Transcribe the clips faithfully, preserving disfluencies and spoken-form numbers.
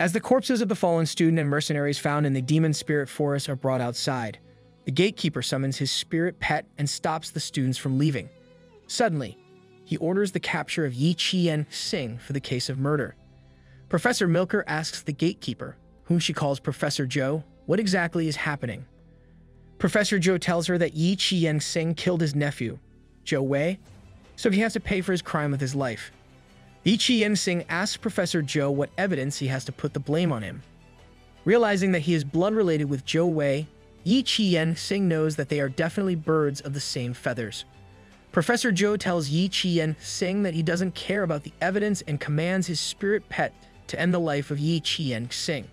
As the corpses of the fallen student and mercenaries found in the Demon Spirit Forest are brought outside, the gatekeeper summons his spirit pet and stops the students from leaving. Suddenly, he orders the capture of Yi Qian Singh for the case of murder. Professor Milker asks the gatekeeper, whom she calls Professor Zhou, what exactly is happening. Professor Zhou tells her that Yi Qian Singh killed his nephew, Zhou Wei, so he has to pay for his crime with his life. Yi Qian Singh asks Professor Zhou what evidence he has to put the blame on him. Realizing that he is blood-related with Zhou Wei, Yi Qian Singh knows that they are definitely birds of the same feathers. Professor Zhou tells Yi Qian Singh that he doesn't care about the evidence and commands his spirit pet to end the life of Yi Qian Singh.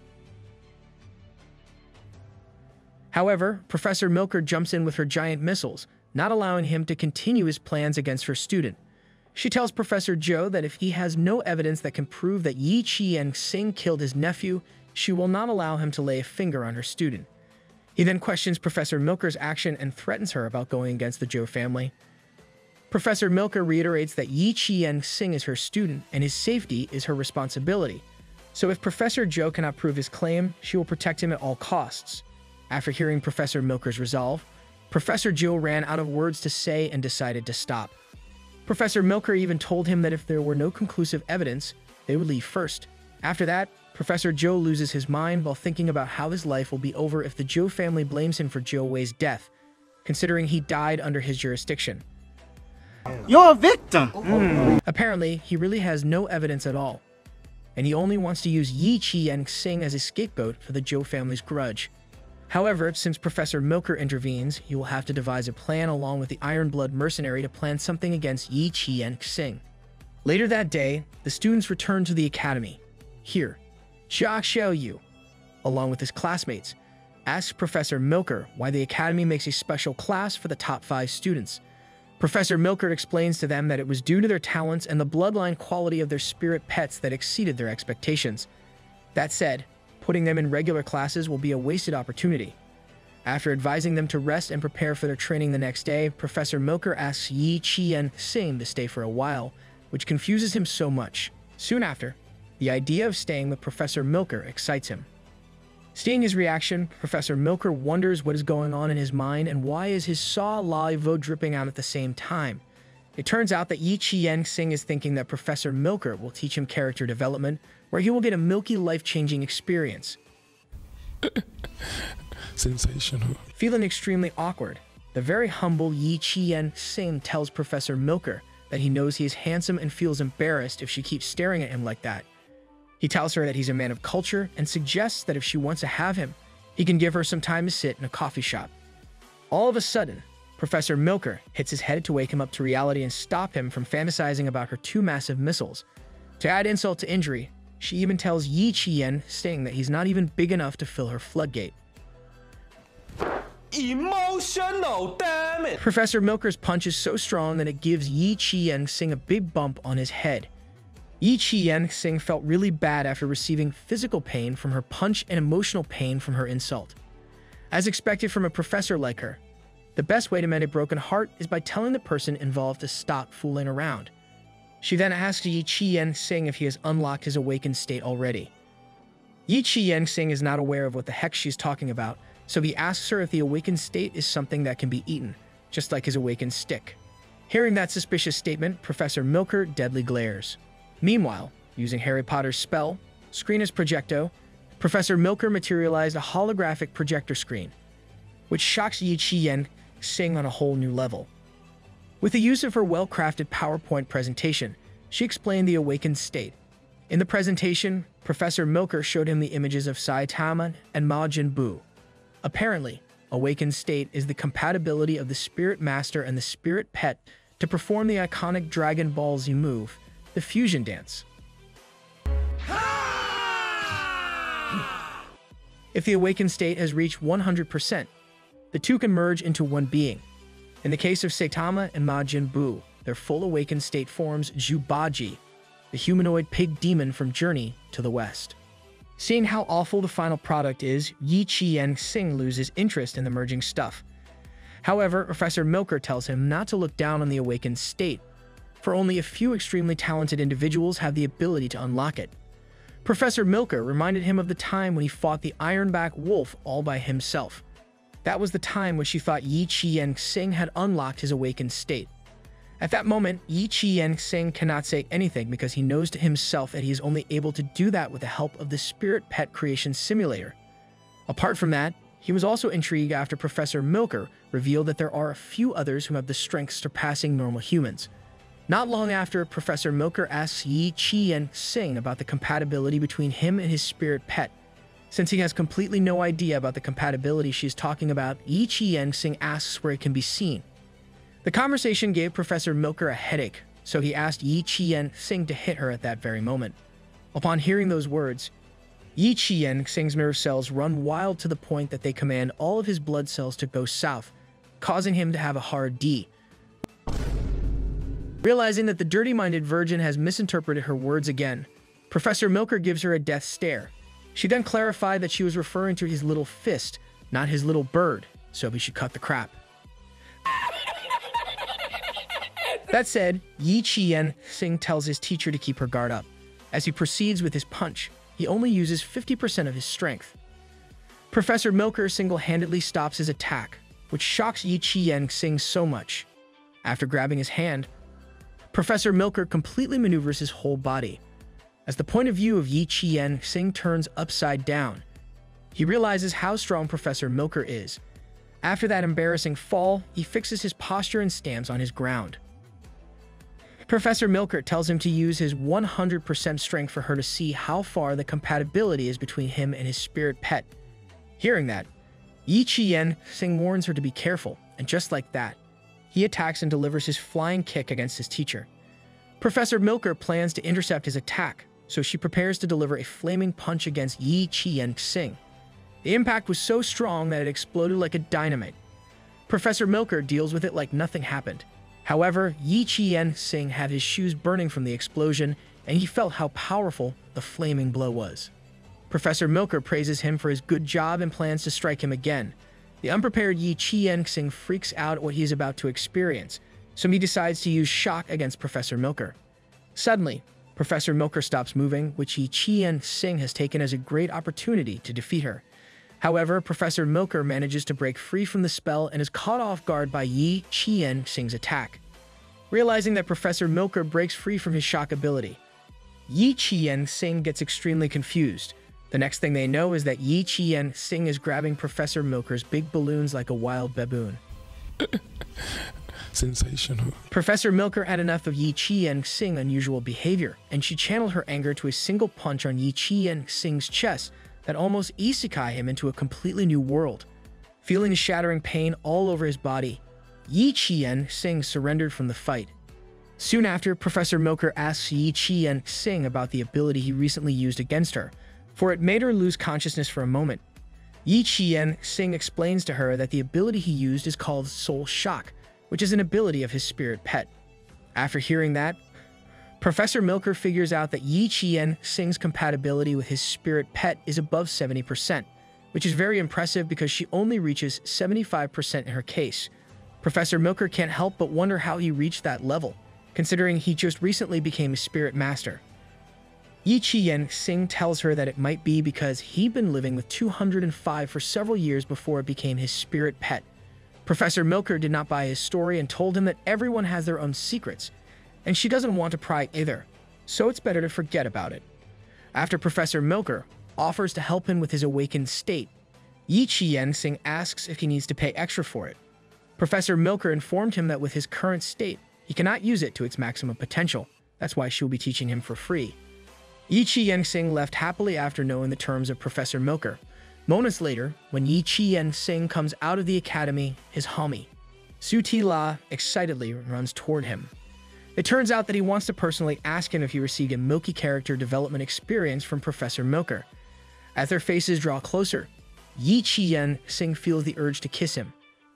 However, Professor Milker jumps in with her giant missiles, not allowing him to continue his plans against her student. She tells Professor Zhou that if he has no evidence that can prove that Yi Qian Singh killed his nephew, she will not allow him to lay a finger on her student. He then questions Professor Milker's action and threatens her about going against the Zhou family. Professor Milker reiterates that Yi Qian Singh is her student and his safety is her responsibility, so if Professor Zhou cannot prove his claim, she will protect him at all costs. After hearing Professor Milker's resolve, Professor Zhou ran out of words to say and decided to stop. Professor Milker even told him that if there were no conclusive evidence, they would leave first. After that, Professor Zhou loses his mind while thinking about how his life will be over if the Zhou family blames him for Zhou Wei's death, considering he died under his jurisdiction. You're a victim! Mm. Apparently, he really has no evidence at all, and he only wants to use Yi Qian Singh as a scapegoat for the Zhou family's grudge. However, since Professor Milker intervenes, he will have to devise a plan along with the Iron Blood Mercenary to plan something against Yi Qian Singh. Later that day, the students return to the academy. Here, Xia Xiaoyu, along with his classmates, asks Professor Milker why the academy makes a special class for the top five students. Professor Milker explains to them that it was due to their talents and the bloodline quality of their spirit pets that exceeded their expectations. That said, putting them in regular classes will be a wasted opportunity. After advising them to rest and prepare for their training the next day, Professor Milker asks Yi Qian Singh to stay for a while, which confuses him so much. Soon after, the idea of staying with Professor Milker excites him. Seeing his reaction, Professor Milker wonders what is going on in his mind and why is his saw lai vo dripping out at the same time. It turns out that Yi Qian Singh is thinking that Professor Milker will teach him character development, where he will get a milky, life-changing experience. Sensational. Feeling extremely awkward, the very humble Yi Qian Singh tells Professor Milker that he knows he is handsome and feels embarrassed if she keeps staring at him like that. He tells her that he's a man of culture and suggests that if she wants to have him, he can give her some time to sit in a coffee shop. All of a sudden, Professor Milker hits his head to wake him up to reality and stop him from fantasizing about her two massive missiles. To add insult to injury, she even tells Yi Qian Singh that he's not even big enough to fill her floodgate. Emotional, damn it! Professor Milker's punch is so strong that it gives Yi Qian Singh a big bump on his head. Yi Qian Singh felt really bad after receiving physical pain from her punch and emotional pain from her insult. As expected from a professor like her, the best way to mend a broken heart is by telling the person involved to stop fooling around. She then asks Yi Qian Singh if he has unlocked his awakened state already. Yi Qian Singh is not aware of what the heck she's talking about, so he asks her if the awakened state is something that can be eaten, just like his awakened stick. Hearing that suspicious statement, Professor Milker deadly glares. Meanwhile, using Harry Potter's spell, Screen as Projecto, Professor Milker materialized a holographic projector screen, which shocks Yi Qian Singh on a whole new level. With the use of her well-crafted PowerPoint presentation, she explained the awakened state. In the presentation, Professor Milker showed him the images of Saitama and Majin Buu. Apparently, awakened state is the compatibility of the Spirit Master and the Spirit Pet to perform the iconic Dragon Ball Z move, the fusion dance. If the awakened state has reached one hundred percent, the two can merge into one being. In the case of Saitama and Majin Buu, their full awakened state forms Zhubaji, the humanoid pig demon from Journey to the West. Seeing how awful the final product is, Yi Qian Singh loses interest in the merging stuff. However, Professor Milker tells him not to look down on the awakened state, for only a few extremely talented individuals have the ability to unlock it. Professor Milker reminded him of the time when he fought the Ironback Wolf all by himself. That was the time when she thought Ye Qianxing had unlocked his awakened state. At that moment, Yi Qianxing cannot say anything because he knows to himself that he is only able to do that with the help of the Spirit Pet Creation Simulator. Apart from that, he was also intrigued after Professor Milker revealed that there are a few others who have the strength surpassing normal humans. Not long after, Professor Milker asks Yi Qianxing about the compatibility between him and his spirit pet. Since he has completely no idea about the compatibility she is talking about, Yi Qianxing asks where it can be seen. The conversation gave Professor Milker a headache, so he asked Yi Qianxing to hit her at that very moment. Upon hearing those words, Yi Qianxing's mirror cells run wild to the point that they command all of his blood cells to go south, causing him to have a hard D. Realizing that the dirty-minded virgin has misinterpreted her words again, Professor Milker gives her a death stare. She then clarified that she was referring to his little fist, not his little bird, so he should cut the crap. That said, Yi Qianxing tells his teacher to keep her guard up. As he proceeds with his punch, he only uses fifty percent of his strength. Professor Milker single-handedly stops his attack, which shocks Yi Qianxing so much. After grabbing his hand, Professor Milker completely maneuvers his whole body. As the point of view of Yi Qianxing turns upside down, he realizes how strong Professor Milker is. After that embarrassing fall, he fixes his posture and stands on his ground. Professor Milker tells him to use his one hundred percent strength for her to see how far the compatibility is between him and his spirit pet. Hearing that, Yi Qianxing warns her to be careful, and just like that, he attacks and delivers his flying kick against his teacher. Professor Milker plans to intercept his attack, so she prepares to deliver a flaming punch against Yi Qianxing. The impact was so strong that it exploded like a dynamite. Professor Milker deals with it like nothing happened. However, Yi Qianxing had his shoes burning from the explosion, and he felt how powerful the flaming blow was. Professor Milker praises him for his good job and plans to strike him again. The unprepared Yi Qianxing freaks out at what he is about to experience, so he decides to use shock against Professor Milker. Suddenly, Professor Milker stops moving, which Yi Qianxing has taken as a great opportunity to defeat her. However, Professor Milker manages to break free from the spell and is caught off guard by Yi Qianxing's attack. Realizing that Professor Milker breaks free from his shock ability, Yi Qianxing gets extremely confused. The next thing they know is that Yi Qianxing is grabbing Professor Milker's big balloons like a wild baboon. Sensational. Professor Milker had enough of Yi Qianxing's unusual behavior, and she channeled her anger to a single punch on Yi Qianxing's chest that almost isekai him into a completely new world. Feeling shattering pain all over his body, Yi Qianxing surrendered from the fight. Soon after, Professor Milker asks Yi Qianxing about the ability he recently used against her, for it made her lose consciousness for a moment. Yi Qianxing explains to her that the ability he used is called Soul Shock, which is an ability of his spirit pet. After hearing that, Professor Milker figures out that Yi Qianxing's compatibility with his spirit pet is above seventy percent, which is very impressive because she only reaches seventy-five percent in her case. Professor Milker can't help but wonder how he reached that level, considering he just recently became a spirit master. Yi Qianxing tells her that it might be because he'd been living with two hundred five for several years before it became his spirit pet. Professor Milker did not buy his story and told him that everyone has their own secrets, and she doesn't want to pry either, so it's better to forget about it. After Professor Milker offers to help him with his awakened state, Yi Qianxing asks if he needs to pay extra for it. Professor Milker informed him that with his current state, he cannot use it to its maximum potential. That's why she will be teaching him for free. Yi Qianxing left happily after knowing the terms of Professor Milker. Moments later, when Yi Qianxing comes out of the academy, his homie, Su Tila, excitedly runs toward him. It turns out that he wants to personally ask him if he received a milky character development experience from Professor Milker. As their faces draw closer, Yi Qianxing feels the urge to kiss him.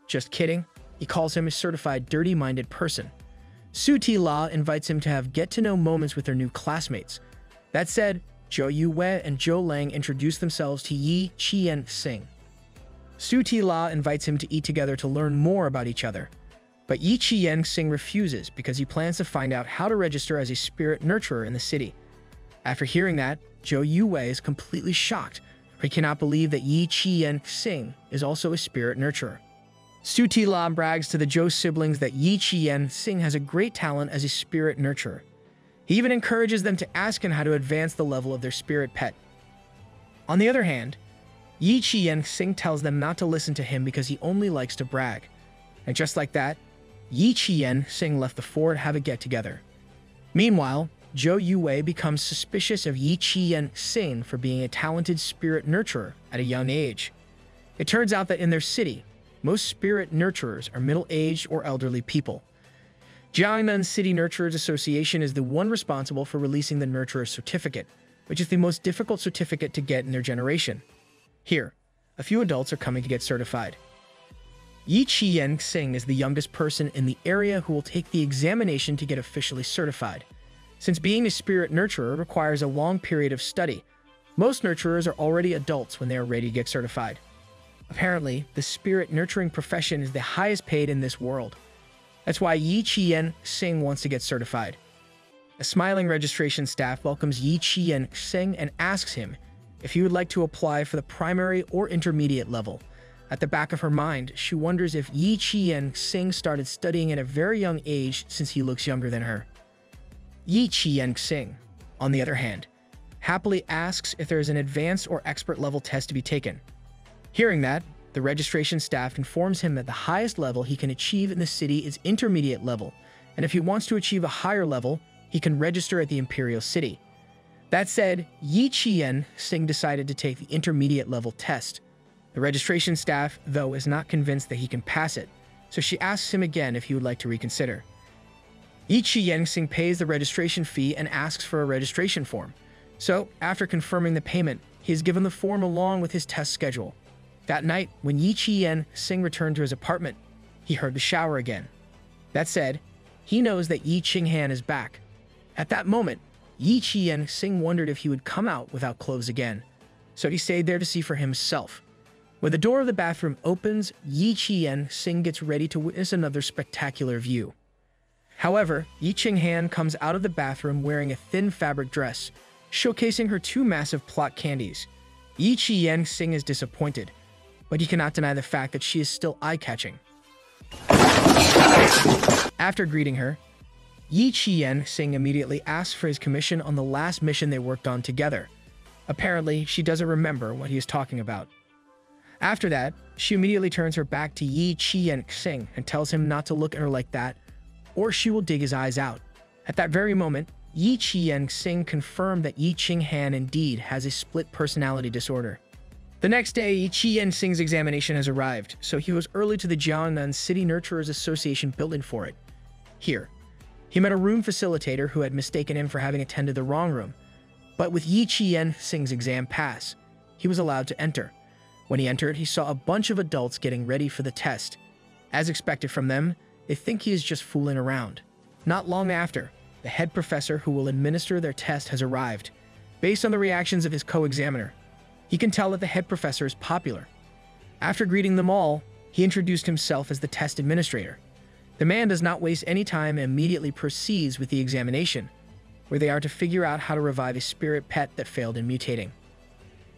Just kidding, he calls him a certified dirty-minded person. Su Tila invites him to have get-to-know moments with their new classmates. That said, Zhou Wei and Zhou Lang introduce themselves to Yi Qianxing. Su Tila invites him to eat together to learn more about each other. But Yi Qianxing refuses because he plans to find out how to register as a spirit nurturer in the city. After hearing that, Zhou Yuwei is completely shocked, for he cannot believe that Ye Qianxing is also a spirit nurturer. Su Tila brags to the Zhou siblings that Yi Qianxing has a great talent as a spirit nurturer. He even encourages them to ask him how to advance the level of their spirit pet. On the other hand, Yi Qianxing tells them not to listen to him because he only likes to brag. And just like that, Yi Qianxing left the four to have a get-together. Meanwhile, Zhou Yuwei becomes suspicious of Yi Qianxing for being a talented spirit nurturer at a young age. It turns out that in their city, most spirit nurturers are middle-aged or elderly people. Jiangnan City Nurturers Association is the one responsible for releasing the Nurturer Certificate, which is the most difficult certificate to get in their generation. Here, a few adults are coming to get certified. Yi Qianxing is the youngest person in the area who will take the examination to get officially certified. Since being a spirit nurturer requires a long period of study, most nurturers are already adults when they are ready to get certified. Apparently, the spirit nurturing profession is the highest paid in this world. That's why Yi Qianxing wants to get certified. A smiling registration staff welcomes Yi Qianxing and asks him if he would like to apply for the primary or intermediate level. At the back of her mind, she wonders if Yi Qianxing started studying at a very young age since he looks younger than her. Yi Qianxing, on the other hand, happily asks if there is an advanced or expert level test to be taken. Hearing that, the registration staff informs him that the highest level he can achieve in the city is intermediate level, and if he wants to achieve a higher level, he can register at the Imperial City. That said, Yi Qianxing decided to take the intermediate level test. The registration staff, though, is not convinced that he can pass it, so she asks him again if he would like to reconsider. Yi Qianxing pays the registration fee and asks for a registration form. So, after confirming the payment, he is given the form along with his test schedule. That night, when Yi Qianxing returned to his apartment, he heard the shower again. That said, he knows that Yi Qinghan is back. At that moment, Yi Qianxing wondered if he would come out without clothes again, so he stayed there to see for himself. When the door of the bathroom opens, Yi Qianxing gets ready to witness another spectacular view. However, Yi Qinghan comes out of the bathroom wearing a thin fabric dress, showcasing her two massive plot candies. Yi Qianxing is disappointed, but he cannot deny the fact that she is still eye-catching. After greeting her, Yi Qianxing immediately asks for his commission on the last mission they worked on together. Apparently, she doesn't remember what he is talking about. After that, she immediately turns her back to Yi Qianxing and tells him not to look at her like that, or she will dig his eyes out. At that very moment, Yi Qianxing confirmed that Yi Qinghan indeed has a split personality disorder. The next day, Yi Qianxing's examination has arrived, so he was early to the Jiangnan City Nurturers Association building for it. Here, he met a room facilitator who had mistaken him for having attended the wrong room, but with Yi Qianxing's exam pass, he was allowed to enter. When he entered, he saw a bunch of adults getting ready for the test. As expected from them, they think he is just fooling around. Not long after, the head professor who will administer their test has arrived. Based on the reactions of his co-examiner, he can tell that the head professor is popular. After greeting them all, he introduced himself as the test administrator. The man does not waste any time and immediately proceeds with the examination, where they are to figure out how to revive a spirit pet that failed in mutating.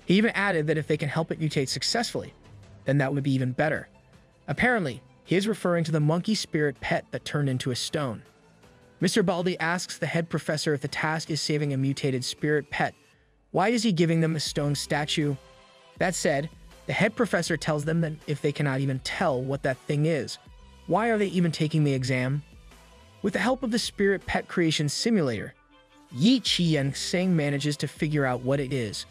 He even added that if they can help it mutate successfully, then that would be even better. Apparently, he is referring to the monkey spirit pet that turned into a stone. Mister Baldi asks the head professor if the task is saving a mutated spirit pet. Why is he giving them a stone statue? That said, the head professor tells them that if they cannot even tell what that thing is, why are they even taking the exam? With the help of the spirit pet creation simulator, Yi Qianxing manages to figure out what it is.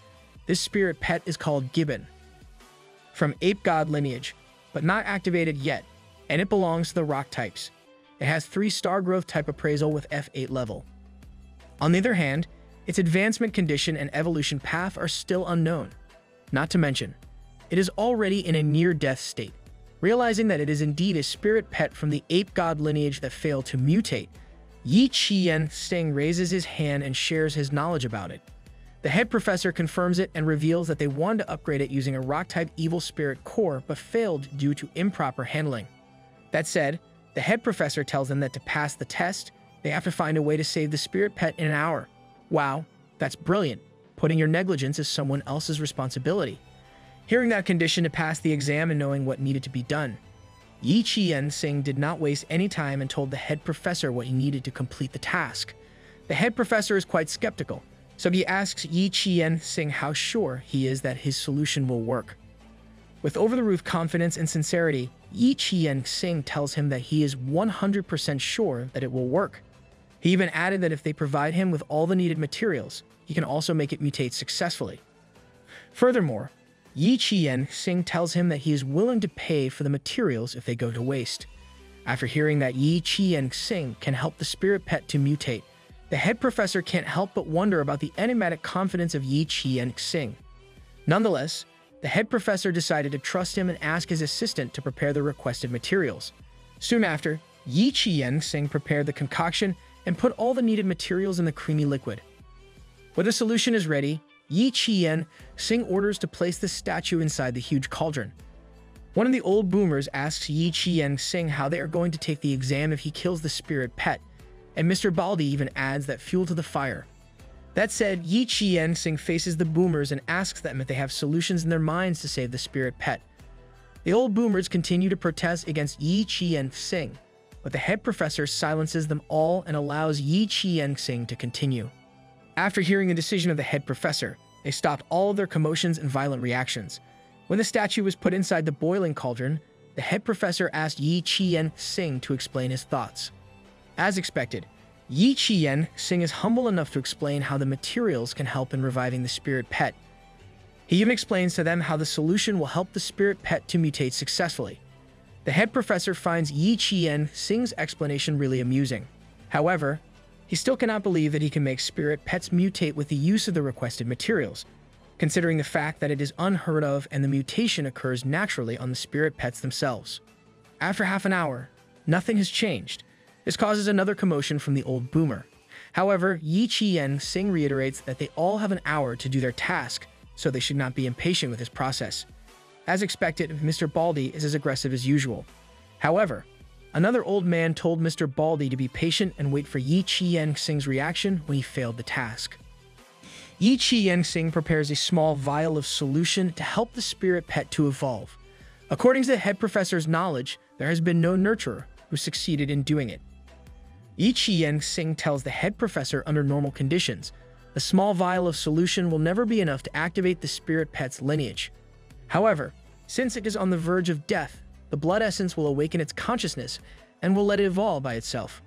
This spirit pet is called Gibbon, from ape god lineage, but not activated yet, and it belongs to the rock types. It has three star growth type appraisal with F eight level. On the other hand, its advancement condition and evolution path are still unknown. Not to mention, it is already in a near-death state. Realizing that it is indeed a spirit pet from the ape god lineage that failed to mutate, Yi Qianxing raises his hand and shares his knowledge about it. The head professor confirms it and reveals that they wanted to upgrade it using a rock-type evil spirit core but failed due to improper handling. That said, the head professor tells them that to pass the test, they have to find a way to save the spirit pet in an hour. Wow, That's brilliant. Putting your negligence as someone else's responsibility. Hearing that condition to pass the exam and knowing what needed to be done. Yi Qian Singh did not waste any time and told the head professor what he needed to complete the task. The head professor is quite skeptical, so he asks Yi Qian Singh how sure he is that his solution will work. With over-the-roof confidence and sincerity, Yi Qian Singh tells him that he is one hundred percent sure that it will work. He even added that if they provide him with all the needed materials, he can also make it mutate successfully. Furthermore, Yi Qian Singh tells him that he is willing to pay for the materials if they go to waste. After hearing that Yi Qian Singh can help the spirit pet to mutate, the head professor can't help but wonder about the enigmatic confidence of Yi Qian Singh. Nonetheless, the head professor decided to trust him and ask his assistant to prepare the requested materials. Soon after, Yi Qian Singh prepared the concoction and put all the needed materials in the creamy liquid. When the solution is ready, Yi Qian Singh orders to place the statue inside the huge cauldron. One of the old boomers asks Yi Qian Singh how they are going to take the exam if he kills the spirit pet, and Mister Baldi even adds that fuel to the fire. That said, Yi Qian Singh faces the boomers and asks them if they have solutions in their minds to save the spirit pet. The old boomers continue to protest against Yi Qian Singh, but the head professor silences them all and allows Yi Qian Singh to continue. After hearing the decision of the head professor, they stopped all of their commotions and violent reactions. When the statue was put inside the boiling cauldron, the head professor asked Yi Qian Singh to explain his thoughts. As expected, Yi Qian Singh is humble enough to explain how the materials can help in reviving the spirit pet. He even explains to them how the solution will help the spirit pet to mutate successfully. The head professor finds Yi Qian Singh's explanation really amusing. However, he still cannot believe that he can make spirit pets mutate with the use of the requested materials, considering the fact that it is unheard of and the mutation occurs naturally on the spirit pets themselves. After half an hour, nothing has changed. This causes another commotion from the old boomer. However, Yi Qian Singh reiterates that they all have an hour to do their task, so they should not be impatient with this process. As expected, Mister Baldi is as aggressive as usual. However, another old man told Mister Baldi to be patient and wait for Yi Qian Singh's reaction when he failed the task. Yi Qian Singh prepares a small vial of solution to help the spirit pet to evolve. According to the head professor's knowledge, there has been no nurturer who succeeded in doing it. Yi Qian Singh tells the head professor under normal conditions, the small vial of solution will never be enough to activate the spirit pet's lineage. However, since it is on the verge of death, the blood essence will awaken its consciousness and will let it evolve by itself.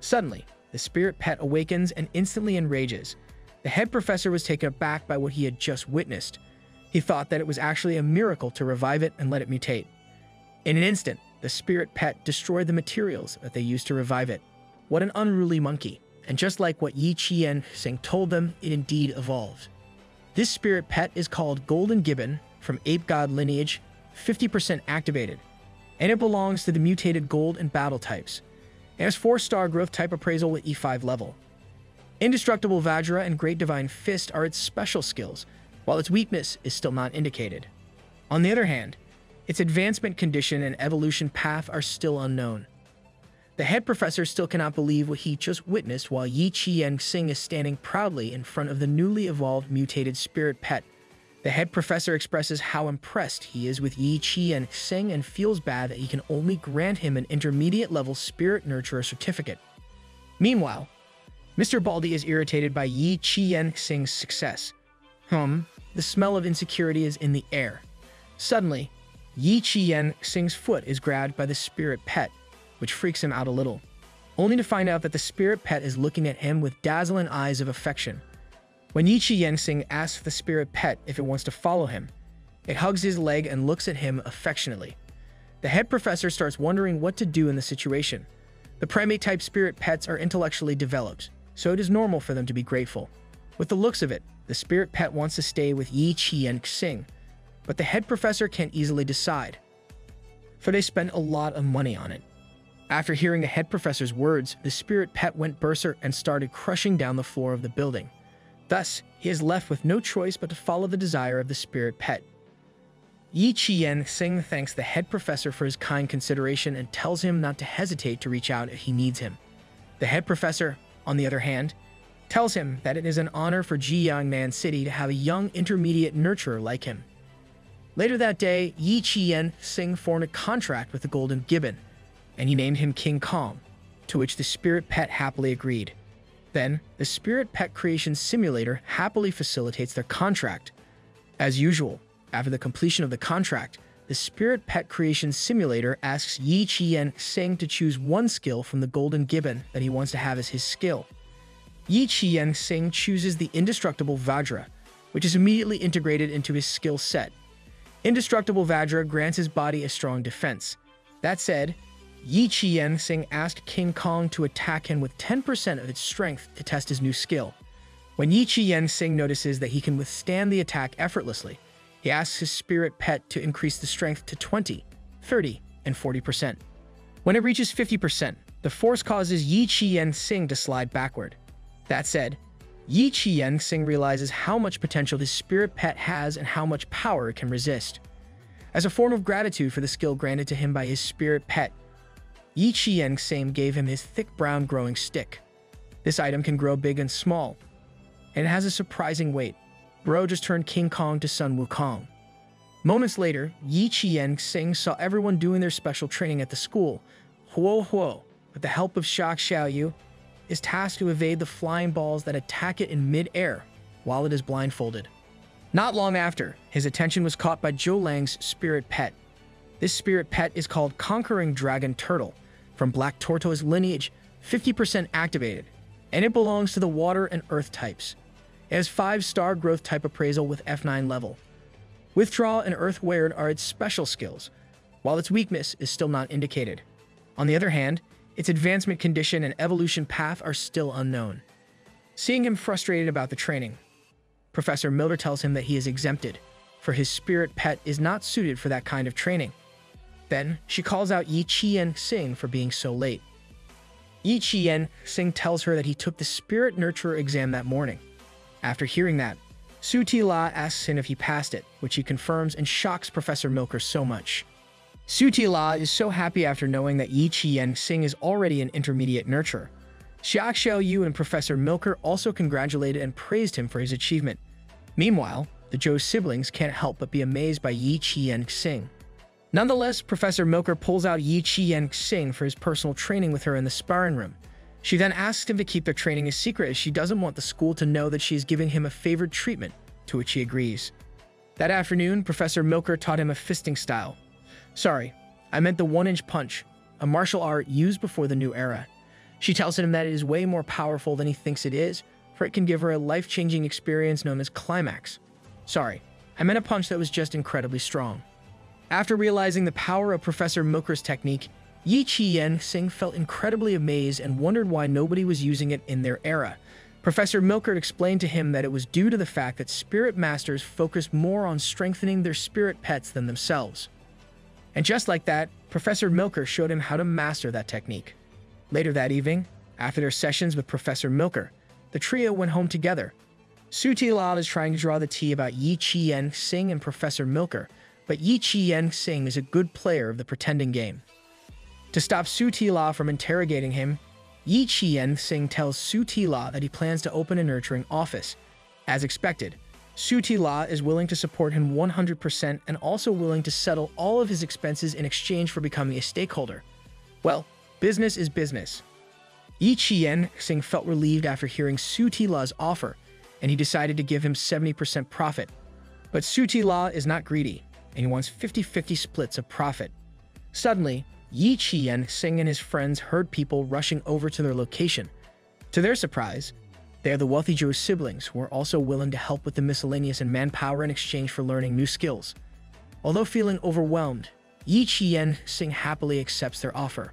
Suddenly, the spirit pet awakens and instantly enrages. The head professor was taken aback by what he had just witnessed. He thought that it was actually a miracle to revive it and let it mutate. In an instant, the spirit pet destroyed the materials that they used to revive it. What an unruly monkey. And just like what Yi Qian Singh told them, it indeed evolved. This spirit pet is called Golden Gibbon, from Ape God lineage, fifty percent activated, and it belongs to the mutated gold and battle types. It has four star growth type appraisal with E five level. Indestructible Vajra and Great Divine Fist are its special skills, while its weakness is still not indicated. On the other hand, its advancement condition and evolution path are still unknown. The head professor still cannot believe what he just witnessed while Yi Qian Singh is standing proudly in front of the newly evolved mutated spirit pet. The head professor expresses how impressed he is with Yi Qian Singh and feels bad that he can only grant him an intermediate-level spirit nurturer certificate. Meanwhile, Mister Baldi is irritated by Yi Qian Singh's success. Hum, the smell of insecurity is in the air. Suddenly, Yi Qian Singh's foot is grabbed by the spirit pet, which freaks him out a little, only to find out that the spirit pet is looking at him with dazzling eyes of affection. When Yi Qian Singh asks the spirit pet if it wants to follow him, it hugs his leg and looks at him affectionately. The head professor starts wondering what to do in the situation. The primate-type spirit pets are intellectually developed, so it is normal for them to be grateful. With the looks of it, the spirit pet wants to stay with Yi Qian Singh, but the head professor can't easily decide, for they spend a lot of money on it. After hearing the head professor's words, the spirit pet went berserk and started crushing down the floor of the building. Thus, he is left with no choice but to follow the desire of the spirit pet. Yi Qian Singh thanks the head professor for his kind consideration and tells him not to hesitate to reach out if he needs him. The head professor, on the other hand, tells him that it is an honor for Jiangnan City to have a young intermediate nurturer like him. Later that day, Yi Qian Singh formed a contract with the Golden Gibbon, and he named him King Kong, to which the spirit pet happily agreed. Then, the spirit pet creation simulator happily facilitates their contract. As usual, after the completion of the contract, the spirit pet creation simulator asks Yi Qian Singh to choose one skill from the Golden Gibbon that he wants to have as his skill. Yi Qian Singh chooses the Indestructible Vajra, which is immediately integrated into his skill set. Indestructible Vajra grants his body a strong defense. That said, Yi Qian Singh asked King Kong to attack him with ten percent of its strength to test his new skill. When Yi Qian Singh notices that he can withstand the attack effortlessly, he asks his spirit pet to increase the strength to twenty, thirty, and forty percent. When it reaches fifty percent, the force causes Yi Qian Singh to slide backward. That said, Yi Qian Singh realizes how much potential his spirit pet has and how much power it can resist. As a form of gratitude for the skill granted to him by his spirit pet, Yi Qian Singh gave him his thick brown growing stick. This item can grow big and small, and it has a surprising weight. Bro just turned King Kong to Sun Wukong. Moments later, Yi Qian Singh saw everyone doing their special training at the school. Huo Huo, with the help of Xia Xiaoyu, is tasked to evade the flying balls that attack it in mid-air while it is blindfolded. Not long after, his attention was caught by Zhou Lang's spirit pet. This spirit pet is called Conquering Dragon Turtle, from Black Tortoise lineage, fifty percent activated, and it belongs to the water and earth types. It has five star growth type appraisal with F nine level. Withdraw and Earth Weird are its special skills, while its weakness is still not indicated. On the other hand, its advancement condition and evolution path are still unknown. Seeing him frustrated about the training, Professor Milker tells him that he is exempted, for his spirit pet is not suited for that kind of training. Then, she calls out Yi Qian Singh for being so late. Yi Qian Singh tells her that he took the spirit nurturer exam that morning. After hearing that, Su Tila asks him if he passed it, which he confirms and shocks Professor Milker so much. Su Tila is so happy after knowing that Yi Qian Singh is already an intermediate nurturer. Xia Xiaoyu and Professor Milker also congratulated and praised him for his achievement. Meanwhile, the Zhou siblings can't help but be amazed by Yi Qian Singh. Nonetheless, Professor Milker pulls out Yi Qian Singh for his personal training with her in the sparring room. She then asks him to keep their training a secret as she doesn't want the school to know that she is giving him a favored treatment, to which he agrees. That afternoon, Professor Milker taught him a fisting style. Sorry, I meant the one-inch punch, a martial art used before the new era. She tells him that it is way more powerful than he thinks it is, for it can give her a life-changing experience known as climax. Sorry, I meant a punch that was just incredibly strong. After realizing the power of Professor Milker's technique, Yi Qian Singh felt incredibly amazed and wondered why nobody was using it in their era. Professor Milker explained to him that it was due to the fact that spirit masters focused more on strengthening their spirit pets than themselves. And just like that, Professor Milker showed him how to master that technique. Later that evening, after their sessions with Professor Milker, the trio went home together. Su Tila is trying to draw the tea about Yi Qian Singh and Professor Milker, but Yi Qian Singh is a good player of the pretending game. To stop Su Tila from interrogating him, Yi Qian Singh tells Su Tila that he plans to open a nurturing office. As expected, Su Tila is willing to support him one hundred percent and also willing to settle all of his expenses in exchange for becoming a stakeholder. Well, business is business. Yi Qian Singh felt relieved after hearing Su Tila's offer, and he decided to give him seventy percent profit. But Su Tila is not greedy, and he wants fifty fifty splits of profit. Suddenly, Yi Qian Singh and his friends heard people rushing over to their location. To their surprise, they are the wealthy Zhou siblings, who are also willing to help with the miscellaneous and manpower in exchange for learning new skills. Although feeling overwhelmed, Yi Qian Singh happily accepts their offer.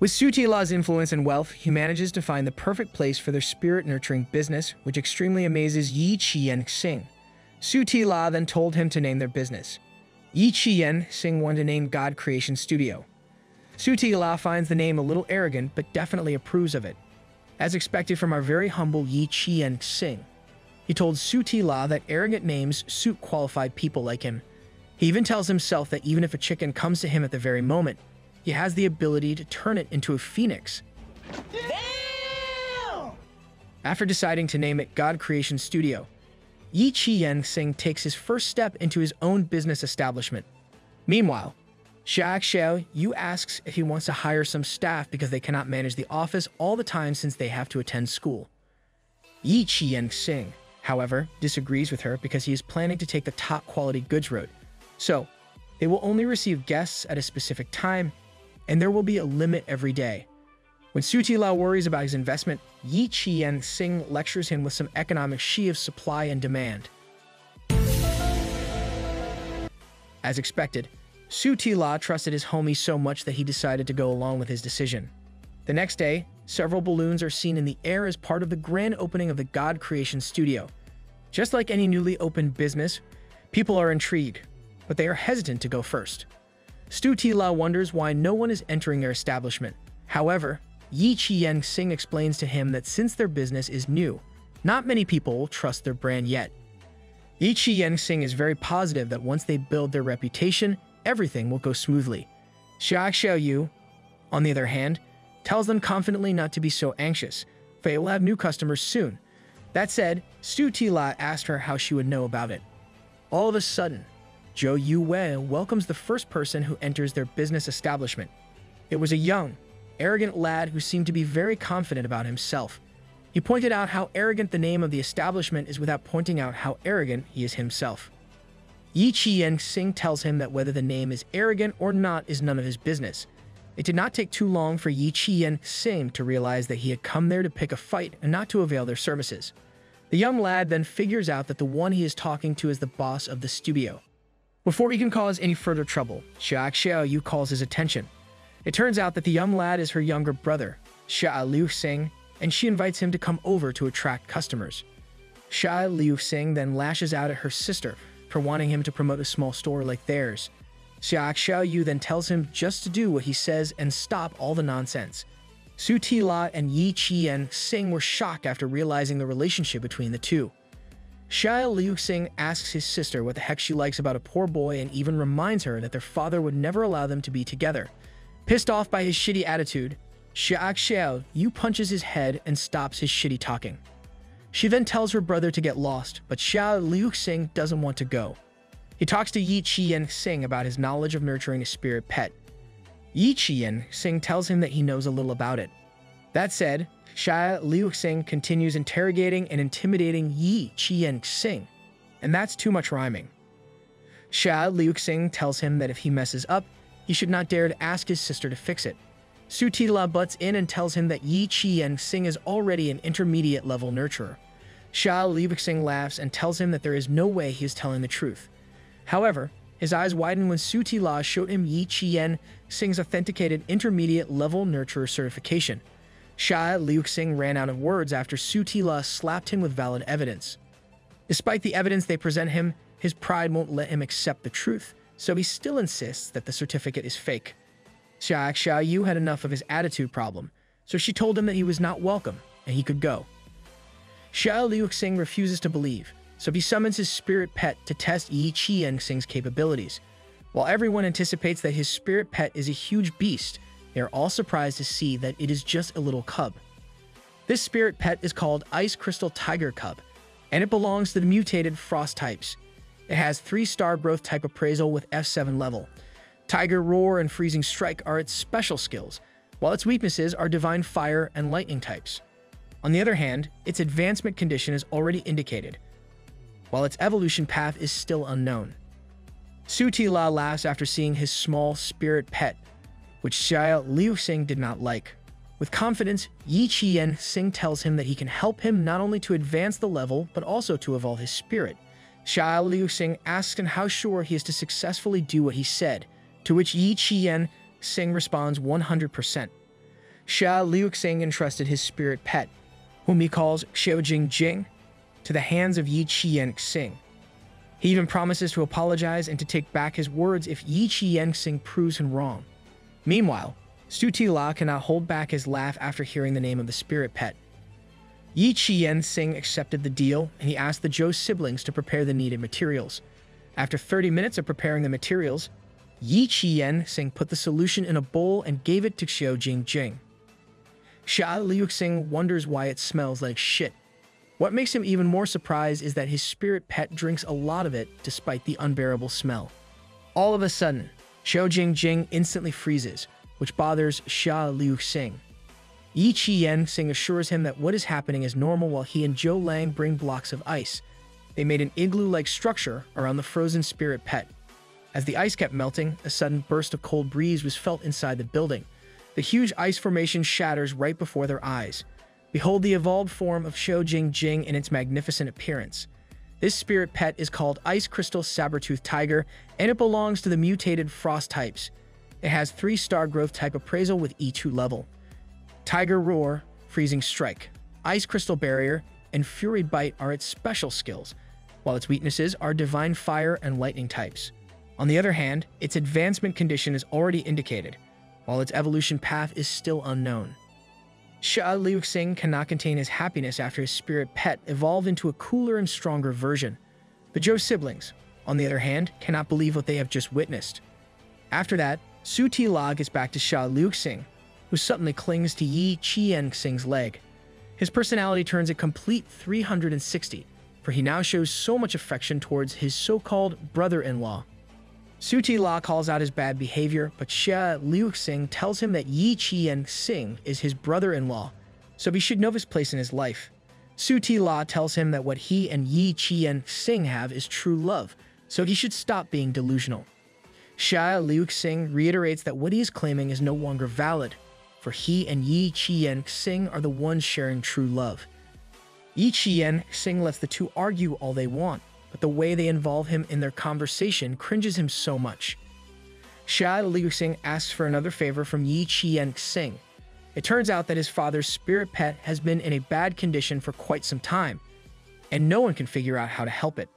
With Su Tila's influence and wealth, he manages to find the perfect place for their spirit-nurturing business, which extremely amazes Yi Qian Singh. Su Tila then told him to name their business. Yi Qian Singh wanted to name God Creation Studio. Su Tila finds the name a little arrogant, but definitely approves of it. As expected from our very humble Yi Qian Singh, he told Su Tila that arrogant names suit qualified people like him. He even tells himself that even if a chicken comes to him at the very moment, he has the ability to turn it into a phoenix. Damn! after deciding to name it God Creation Studio. Yi Qian Singh takes his first step into his own business establishment. Meanwhile, Xia Xiaoyu asks if he wants to hire some staff because they cannot manage the office all the time since they have to attend school. Yi Qian Singh, however, disagrees with her because he is planning to take the top-quality goods road, so they will only receive guests at a specific time, and there will be a limit every day. When Su Tila worries about his investment, Yi Qian Singh lectures him with some economic shi of supply and demand. As expected, Su Tila trusted his homie so much that he decided to go along with his decision. The next day, several balloons are seen in the air as part of the grand opening of the God Creation Studio. Just like any newly opened business, people are intrigued, but they are hesitant to go first. Su Tila wonders why no one is entering their establishment. However, Yi Qian Singh explains to him that since their business is new, not many people will trust their brand yet. Yi Qian Singh is very positive that once they build their reputation, everything will go smoothly. Xia Xiaoyu, on the other hand, tells them confidently not to be so anxious, for they will have new customers soon. That said, Su Tila asked her how she would know about it. All of a sudden, Zhou Wei welcomes the first person who enters their business establishment. It was a young, arrogant lad who seemed to be very confident about himself. He pointed out how arrogant the name of the establishment is without pointing out how arrogant he is himself. Yi Qian Singh tells him that whether the name is arrogant or not is none of his business. It did not take too long for Yi Qian Singh to realize that he had come there to pick a fight and not to avail their services. The young lad then figures out that the one he is talking to is the boss of the studio. Before he can cause any further trouble, Xia Xiaoyu calls his attention. It turns out that the young lad is her younger brother, Xia Liuxing, and she invites him to come over to attract customers. Xia Liuxing then lashes out at her sister for wanting him to promote a small store like theirs. Xia Xiaoyu then tells him just to do what he says and stop all the nonsense. Su Tila and Yi Qian Singh were shocked after realizing the relationship between the two. Xia Liuxing asks his sister what the heck she likes about a poor boy and even reminds her that their father would never allow them to be together. Pissed off by his shitty attitude, Xia Xiaoyu punches his head and stops his shitty talking. She then tells her brother to get lost, but Xia Liuxing doesn't want to go. He talks to Yi Qian Singh about his knowledge of nurturing a spirit pet. Yi Qian Singh tells him that he knows a little about it. That said, Xia Liuxing continues interrogating and intimidating Yi Qian Singh, and that's too much rhyming. Xia Liuxing tells him that if he messes up, he should not dare to ask his sister to fix it. Su Tila butts in and tells him that Yi Qian Singh is already an intermediate-level nurturer. Xia Liuxing laughs and tells him that there is no way he is telling the truth. However, his eyes widen when Su Tila showed him Yi Qian Singh's authenticated intermediate-level nurturer certification. Xia Liuxing ran out of words after Su Tila slapped him with valid evidence. Despite the evidence they present him, his pride won't let him accept the truth, so he still insists that the certificate is fake. Xia Xiaoyu had enough of his attitude problem, so she told him that he was not welcome and he could go. Xia Liuxing refuses to believe, so he summons his spirit pet to test Yi Qianxing's capabilities. While everyone anticipates that his spirit pet is a huge beast, they are all surprised to see that it is just a little cub. This spirit pet is called Ice Crystal Tiger Cub, and it belongs to the mutated frost types. It has three-star growth type appraisal with F seven level. Tiger Roar and Freezing Strike are its special skills, while its weaknesses are Divine Fire and Lightning types. On the other hand, its advancement condition is already indicated, while its evolution path is still unknown. Su Tila laughs after seeing his small spirit pet, which Xia Liuxing did not like. With confidence, Yi Qian Singh tells him that he can help him not only to advance the level, but also to evolve his spirit. Xia Liuxing asks him how sure he is to successfully do what he said, to which Yi Qian Singh responds one hundred percent. Xia Liuxing entrusted his spirit pet, whom he calls Xiao Jingjing, to the hands of Yi Qian Singh. He even promises to apologize and to take back his words if Yi Qian Singh proves him wrong. Meanwhile, Su Tila cannot hold back his laugh after hearing the name of the spirit pet. Yi Qian Singh accepted the deal, and he asked the Zhou siblings to prepare the needed materials. After thirty minutes of preparing the materials, Yi Qian Singh put the solution in a bowl and gave it to Xiao Jingjing. Xia Liuxing wonders why it smells like shit. What makes him even more surprised is that his spirit pet drinks a lot of it despite the unbearable smell. All of a sudden, Xiao Jingjing instantly freezes, which bothers Xia Liuxing. Yi Qianxing assures him that what is happening is normal while he and Zhou Lang bring blocks of ice. They made an igloo-like structure around the frozen spirit pet. As the ice kept melting, a sudden burst of cold breeze was felt inside the building. The huge ice formation shatters right before their eyes. Behold the evolved form of Xiao Jingjing in its magnificent appearance. This spirit pet is called Ice Crystal Sabertooth Tiger, and it belongs to the mutated frost types. It has three star growth type appraisal with E two level. Tiger Roar, Freezing Strike, Ice Crystal Barrier, and Fury Bite are its special skills, while its weaknesses are Divine Fire and Lightning types. On the other hand, its advancement condition is already indicated, while its evolution path is still unknown. Xia Liuxing cannot contain his happiness after his spirit pet evolved into a cooler and stronger version. The Zhou siblings, on the other hand, cannot believe what they have just witnessed. After that, Su Tila gets back to Xia Liuxing, who suddenly clings to Yi Qianxing's leg. His personality turns a complete three hundred sixty, for he now shows so much affection towards his so-called brother-in-law. Su Tila calls out his bad behavior, but Xia Liuxing tells him that Yi Qian Singh is his brother-in-law, so he should know his place in his life. Su Tila tells him that what he and Yi Qian Singh have is true love, so he should stop being delusional. Xia Liuxing reiterates that what he is claiming is no longer valid, for he and Yi Qian Singh are the ones sharing true love. Yi Qian Singh lets the two argue all they want, but the way they involve him in their conversation cringes him so much. Xia Liuxing asks for another favor from Yi Qianxing. It turns out that his father's spirit pet has been in a bad condition for quite some time, and no one can figure out how to help it.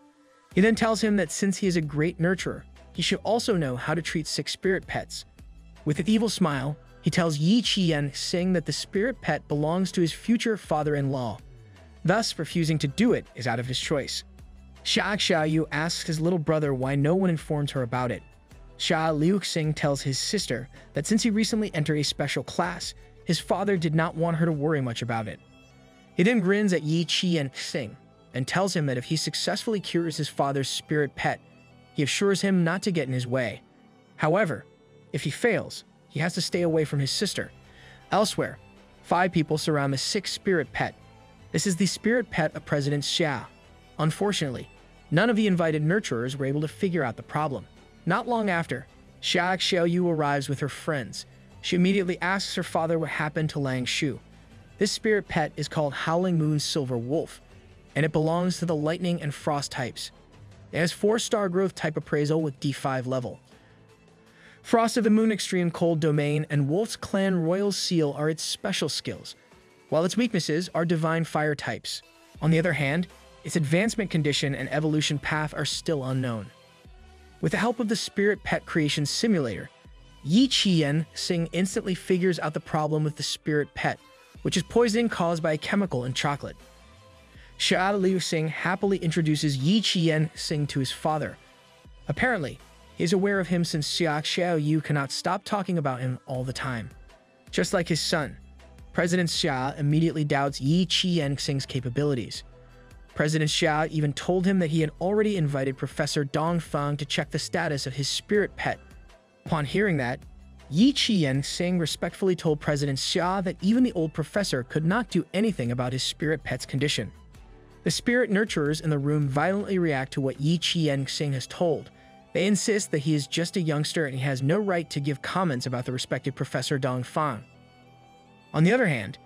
He then tells him that since he is a great nurturer, he should also know how to treat sick spirit pets. With an evil smile, he tells Yi Qianxing that the spirit pet belongs to his future father-in-law. Thus, refusing to do it is out of his choice. Xiao Xiaoyu asks his little brother why no one informed her about it. Xia Liuxing tells his sister that since he recently entered a special class, his father did not want her to worry much about it. He then grins at Yi Qianxing and tells him that if he successfully cures his father's spirit pet, he assures him not to get in his way. However, if he fails, he has to stay away from his sister. Elsewhere, five people surround the sixth spirit pet. This is the spirit pet of President Xia. Unfortunately, none of the invited nurturers were able to figure out the problem. Not long after, Xia Xiaoyu arrives with her friends. She immediately asks her father what happened to Lang Shu. This spirit pet is called Howling Moon Silver Wolf, and it belongs to the lightning and frost types. It has four star growth type appraisal with D five level. Frost of the Moon Extreme Cold Domain and Wolf's Clan Royal Seal are its special skills, while its weaknesses are divine fire types. On the other hand, its advancement condition and evolution path are still unknown. With the help of the Spirit Pet Creation Simulator, Yi Qianxing instantly figures out the problem with the Spirit Pet, which is poisoning caused by a chemical in chocolate. Xia Liuxing happily introduces Yi Qianxing to his father. Apparently, he is aware of him since Xia Xiaoyu cannot stop talking about him all the time. Just like his son, President Xia immediately doubts Yi Qianxing's capabilities. President Xia even told him that he had already invited Professor Dongfang to check the status of his spirit pet. Upon hearing that, Yi Qianxing respectfully told President Xia that even the old professor could not do anything about his spirit pet's condition. The spirit nurturers in the room violently react to what Yi Qianxing has told. They insist that he is just a youngster and he has no right to give comments about the respected Professor Dongfang. On the other hand,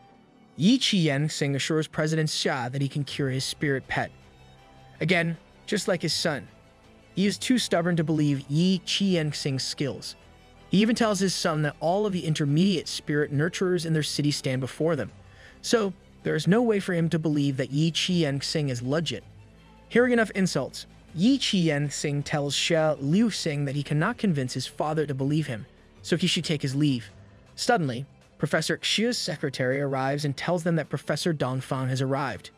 Yi Qianxing assures President Xia that he can cure his spirit pet. Again, just like his son, he is too stubborn to believe Yi Qianxing's skills. He even tells his son that all of the intermediate spirit nurturers in their city stand before them, so there is no way for him to believe that Yi Qianxing is legit. Hearing enough insults, Yi Qianxing tells Xia Liuxing that he cannot convince his father to believe him, so he should take his leave. Suddenly, Professor Xia's secretary arrives and tells them that Professor Dongfang has arrived.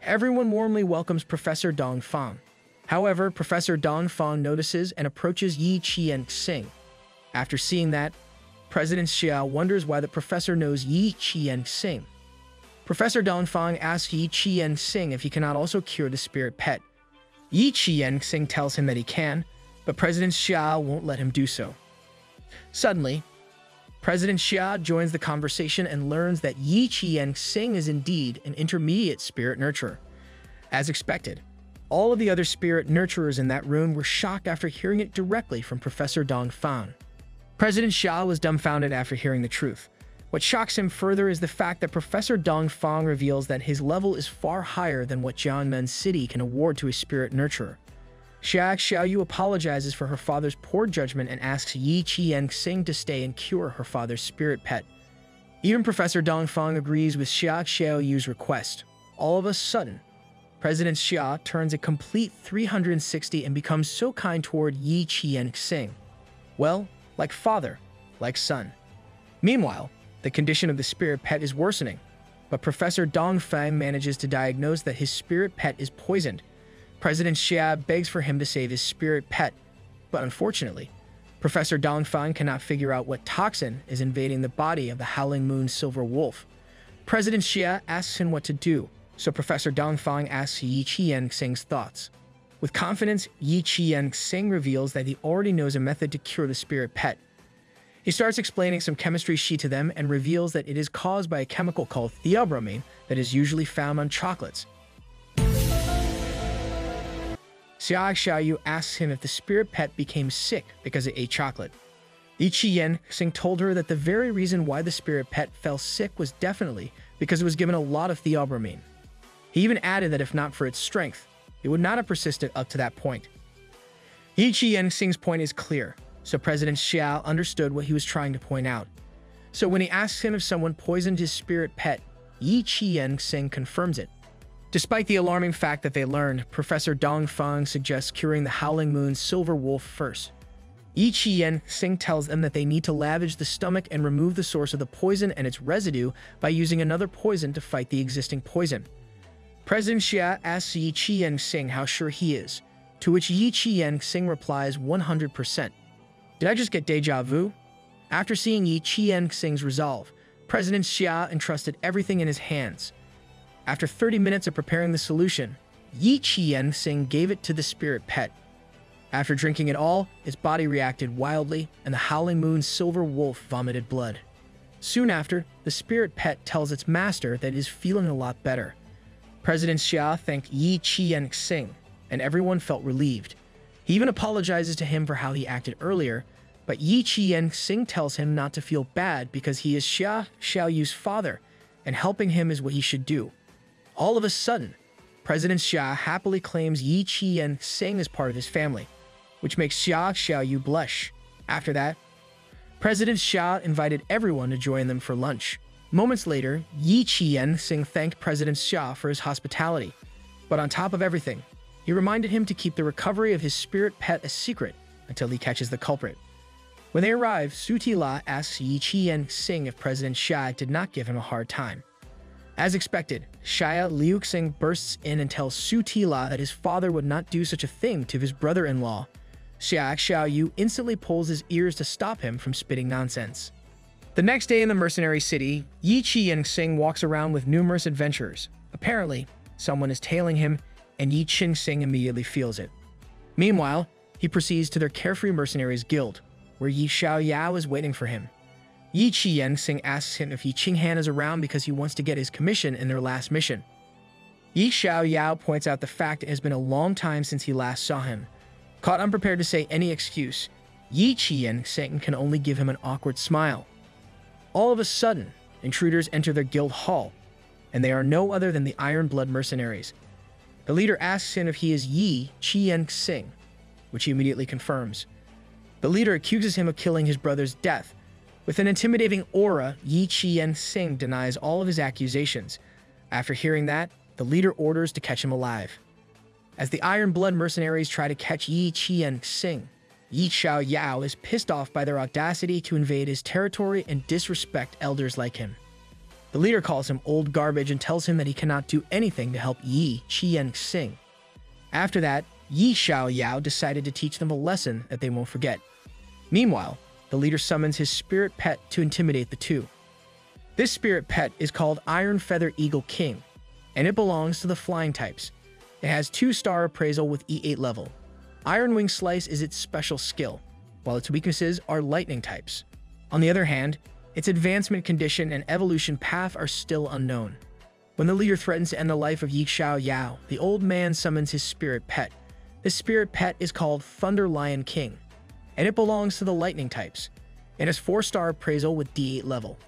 Everyone warmly welcomes Professor Dongfang. However, Professor Dongfang notices and approaches Yi Qianxing. After seeing that, President Xia wonders why the professor knows Ye Qianxing. Professor Dongfang asks Yi Qian Singh if he cannot also cure the spirit pet. Yi Qian Singh tells him that he can, but President Xia won't let him do so. Suddenly, President Xia joins the conversation and learns that Yi Qian Singh is indeed an intermediate spirit nurturer. As expected, all of the other spirit nurturers in that room were shocked after hearing it directly from Professor Dongfang. President Xia was dumbfounded after hearing the truth. What shocks him further is the fact that Professor Dongfang reveals that his level is far higher than what Jiangnan City can award to a spirit nurturer. Xia Xiaoyu apologizes for her father's poor judgment and asks Yi Qianxing to stay and cure her father's spirit pet. Even Professor Dongfang agrees with Xia Xiaoyu's request. All of a sudden, President Xia turns a complete three hundred sixty and becomes so kind toward Yi Qianxing. Well, like father, like son. Meanwhile, the condition of the spirit pet is worsening, but Professor Dongfang manages to diagnose that his spirit pet is poisoned. President Xia begs for him to save his spirit pet, but unfortunately, Professor Dongfang cannot figure out what toxin is invading the body of the Howling Moon Silver Wolf. President Xia asks him what to do, so Professor Dongfang asks Yi Qianxing's thoughts. With confidence, Yi Qianxing reveals that he already knows a method to cure the spirit pet. He starts explaining some chemistry sheet to them and reveals that it is caused by a chemical called theobromine that is usually found on chocolates. Xia Xiaoyu asks him if the spirit pet became sick because it ate chocolate. Yi Qianxing told her that the very reason why the spirit pet fell sick was definitely because it was given a lot of theobromine. He even added that if not for its strength, it would not have persisted up to that point. Yi Qianxing's point is clear, so President Xia understood what he was trying to point out. So when he asks him if someone poisoned his spirit pet, Yi Qianxing confirms it. Despite the alarming fact that they learned, Professor Dongfang suggests curing the Howling Moon Silver Wolf first. Yi Qianxing tells them that they need to lavage the stomach and remove the source of the poison and its residue by using another poison to fight the existing poison. President Xia asks Yi Qianxing how sure he is, to which Yi Qianxing replies one hundred percent. Did I just get deja vu? After seeing Yi Qianxing's resolve, President Xia entrusted everything in his hands. After thirty minutes of preparing the solution, Yi Qianxing gave it to the spirit pet. After drinking it all, its body reacted wildly, and the Howling Moon Silver Wolf vomited blood. Soon after, the spirit pet tells its master that it is feeling a lot better. President Xia thanked Yi Qianxing, and everyone felt relieved. He even apologizes to him for how he acted earlier, but Yi Qianxing tells him not to feel bad because he is Xia Xiaoyu's father, and helping him is what he should do. All of a sudden, President Xia happily claims Yi Qianxing as part of his family, which makes Xia Xiaoyu blush. After that, President Xia invited everyone to join them for lunch. Moments later, Yi Qianxing thanked President Xia for his hospitality, but on top of everything, he reminded him to keep the recovery of his spirit pet a secret until he catches the culprit. When they arrive, Su Tila asks Yi Qianxing if President Xia did not give him a hard time. As expected, Xia Liuxing bursts in and tells Su Tila that his father would not do such a thing to his brother-in-law. Xia Xiaoyu instantly pulls his ears to stop him from spitting nonsense. The next day in the mercenary city, Yi Qianxing walks around with numerous adventurers. Apparently, someone is tailing him, and Yi Qianxing immediately feels it. Meanwhile, he proceeds to their Carefree Mercenaries Guild, where Yi Xiaoyao is waiting for him. Yi Qianxing asks him if Yi Qinghan is around because he wants to get his commission in their last mission. Yi Xiaoyao points out the fact it has been a long time since he last saw him. Caught unprepared to say any excuse, Yi Qianxing can only give him an awkward smile. All of a sudden, intruders enter their guild hall, and they are no other than the Iron Blood Mercenaries. The leader asks him if he is Yi Qianxing, which he immediately confirms. The leader accuses him of killing his brother's death. With an intimidating aura, Yi Qianxing denies all of his accusations. After hearing that, the leader orders to catch him alive. As the Iron Blood Mercenaries try to catch Yi Qianxing, Yi Xiaoyao is pissed off by their audacity to invade his territory and disrespect elders like him. The leader calls him old garbage and tells him that he cannot do anything to help Yi Qianxing. After that, Yi Xiaoyao decided to teach them a lesson that they won't forget. Meanwhile, the leader summons his spirit pet to intimidate the two. This spirit pet is called Iron Feather Eagle King, and it belongs to the flying types. It has two-star appraisal with E eight level. Iron Wing Slice is its special skill, while its weaknesses are lightning types. On the other hand, its advancement condition and evolution path are still unknown. When the leader threatens to end the life of Yi Xiaoyao, the old man summons his spirit pet. This spirit pet is called Thunder Lion King, and it belongs to the lightning types, and has four-star appraisal with D eight level.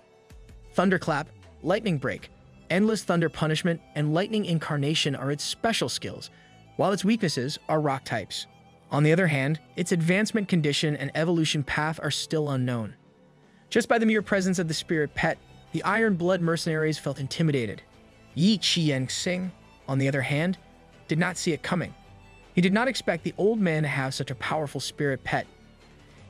Thunderclap, Lightning Break, Endless Thunder Punishment, and Lightning Incarnation are its special skills, while its weaknesses are rock types. On the other hand, its advancement condition and evolution path are still unknown. Just by the mere presence of the spirit pet, the Iron Blood Mercenaries felt intimidated. Ye Qianxing, on the other hand, did not see it coming. He did not expect the old man to have such a powerful spirit pet.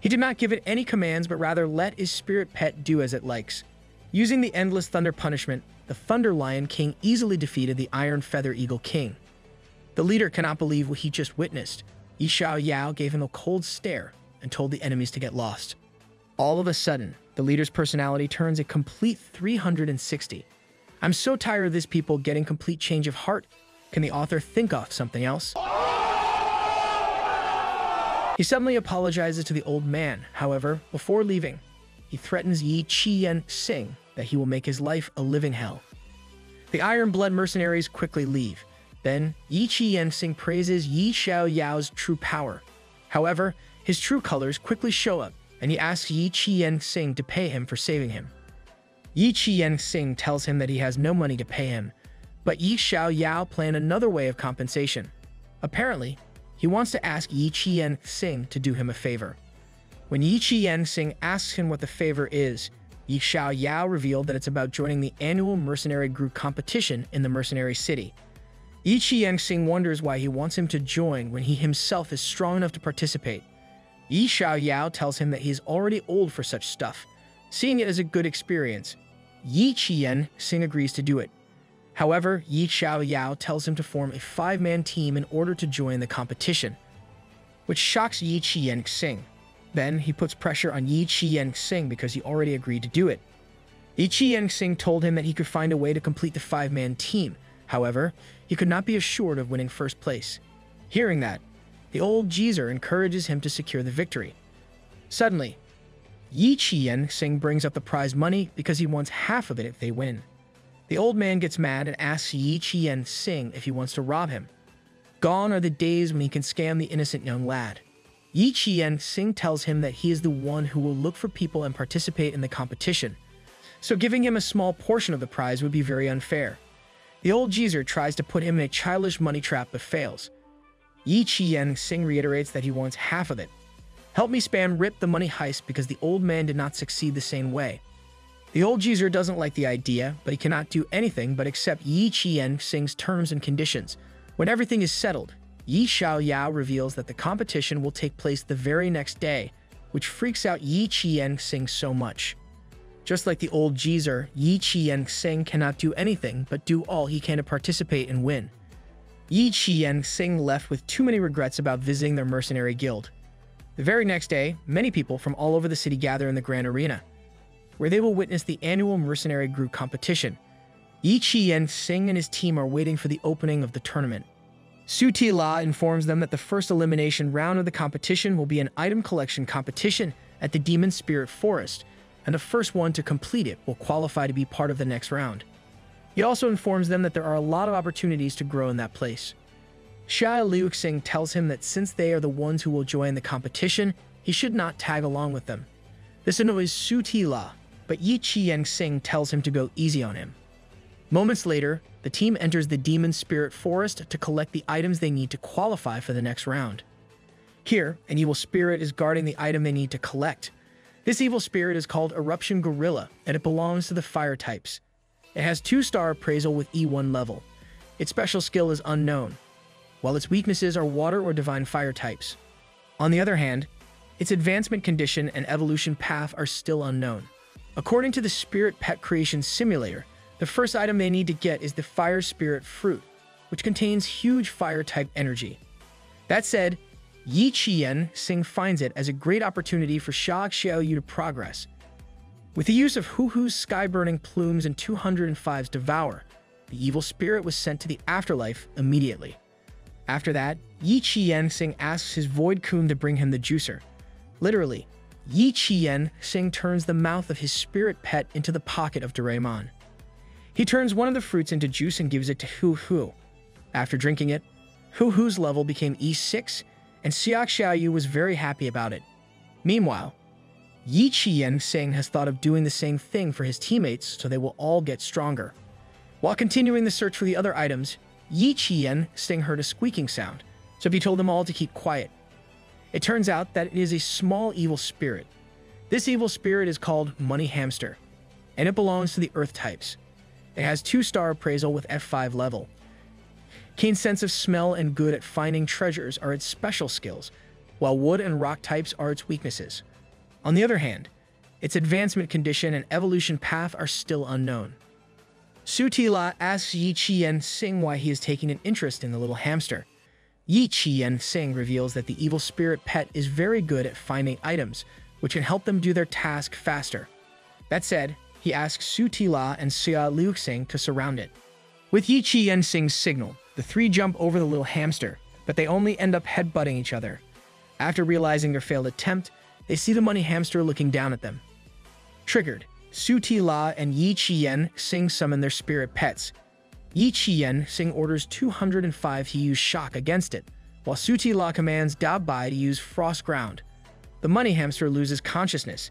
He did not give it any commands, but rather let his spirit pet do as it likes. Using the Endless Thunder Punishment, the Thunder Lion King easily defeated the Iron Feather Eagle King. The leader cannot believe what he just witnessed. Yi Xiaoyao gave him a cold stare and told the enemies to get lost. All of a sudden, the leader's personality turns a complete three hundred sixty. I'm so tired of these people getting complete change of heart. Can the author think of something else? He suddenly apologizes to the old man. However, before leaving, he threatens Ye Qianxing that he will make his life a living hell. The Iron Blood Mercenaries quickly leave. Then, Ye Qianxing praises Yi Xiaoyao's true power. However, his true colors quickly show up, and he asks Ye Qianxing to pay him for saving him. Yi Qianxing tells him that he has no money to pay him, but Yi Xiaoyao planned another way of compensation. Apparently, he wants to ask Yi Qianxing to do him a favor. When Yi Qianxing asks him what the favor is, Yi Xiaoyao revealed that it's about joining the annual mercenary group competition in the mercenary city. Yi Qianxing wonders why he wants him to join when he himself is strong enough to participate. Yi Xiaoyao tells him that he is already old for such stuff, seeing it as a good experience. Yi Qianxing agrees to do it. However, Yi Xiaoyao tells him to form a five-man team in order to join the competition, which shocks Yi Qianxing. Then, he puts pressure on Yi Qianxing because he already agreed to do it. Yi Qianxing told him that he could find a way to complete the five-man team. However, he could not be assured of winning first place. Hearing that, the old geezer encourages him to secure the victory. Suddenly, Yi Qianxing brings up the prize money because he wants half of it if they win. The old man gets mad and asks Yi Qianxing if he wants to rob him. Gone are the days when he can scam the innocent young lad. Yi Qianxing tells him that he is the one who will look for people and participate in the competition, so giving him a small portion of the prize would be very unfair. The old geezer tries to put him in a childish money trap but fails. Yi Qianxing reiterates that he wants half of it. Help me spam rip the money heist because the old man did not succeed the same way. The old geezer doesn't like the idea, but he cannot do anything but accept Yi Qianxing's terms and conditions. When everything is settled, Yi Xiaoyao reveals that the competition will take place the very next day, which freaks out Yi Qianxing so much. Just like the old geezer, Yi Qianxing cannot do anything but do all he can to participate and win. Yi Qianxing left with too many regrets about visiting their mercenary guild. The very next day, many people from all over the city gather in the Grand Arena, where they will witness the annual mercenary group competition. Yi Qianxing and his team are waiting for the opening of the tournament. Su Tila informs them that the first elimination round of the competition will be an item collection competition at the Demon Spirit Forest, and the first one to complete it will qualify to be part of the next round. He also informs them that there are a lot of opportunities to grow in that place. Xia Liuxing tells him that since they are the ones who will join the competition, he should not tag along with them. This annoys Su Tila, but Yi Qianxing tells him to go easy on him. Moments later, the team enters the Demon Spirit Forest to collect the items they need to qualify for the next round. Here, an evil spirit is guarding the item they need to collect. This evil spirit is called Eruption Gorilla, and it belongs to the fire types. It has two-star appraisal with E one level. Its special skill is unknown, while its weaknesses are water or divine fire types. On the other hand, its advancement condition and evolution path are still unknown. According to the Spirit Pet Creation Simulator, the first item they need to get is the Fire Spirit Fruit, which contains huge fire-type energy. That said, Yi Qian Singh finds it as a great opportunity for Xia Xiaoyu to progress. With the use of Huo Huo's sky-burning plumes and two hundred five's devour, the evil spirit was sent to the afterlife immediately. After that, Yi Qian Singh asks his Void Kun to bring him the juicer. Literally, Yi Qian Singh turns the mouth of his spirit pet into the pocket of Doraemon. He turns one of the fruits into juice and gives it to Huo Huo. After drinking it, Huo Huo's level became E six, and Xia Xiaoyu was very happy about it. Meanwhile, Yi Qian Singh has thought of doing the same thing for his teammates so they will all get stronger. While continuing the search for the other items, Yi Qian Singh heard a squeaking sound, so he told them all to keep quiet. It turns out that it is a small evil spirit. This evil spirit is called Money Hamster, and it belongs to the Earth types. It has two-star appraisal with F five level. Keen sense of smell and good at finding treasures are its special skills, while wood and rock types are its weaknesses. On the other hand, its advancement condition and evolution path are still unknown. Su Tila asks Yi Qian Singh why he is taking an interest in the little hamster. Yi Qian Singh reveals that the evil spirit pet is very good at finding items, which can help them do their task faster. That said, he asks Su Tila and Xia Liuxing to surround it. With Yi Qian Singh's signal, the three jump over the little hamster, but they only end up headbutting each other. After realizing their failed attempt, they see the Money Hamster looking down at them. Triggered, Su Tila and Yi Qian Singh summon their spirit pets. Yi Qian Singh orders two hundred five to use shock against it, while Su Tila commands Dao Bai to use frost ground. The Money Hamster loses consciousness,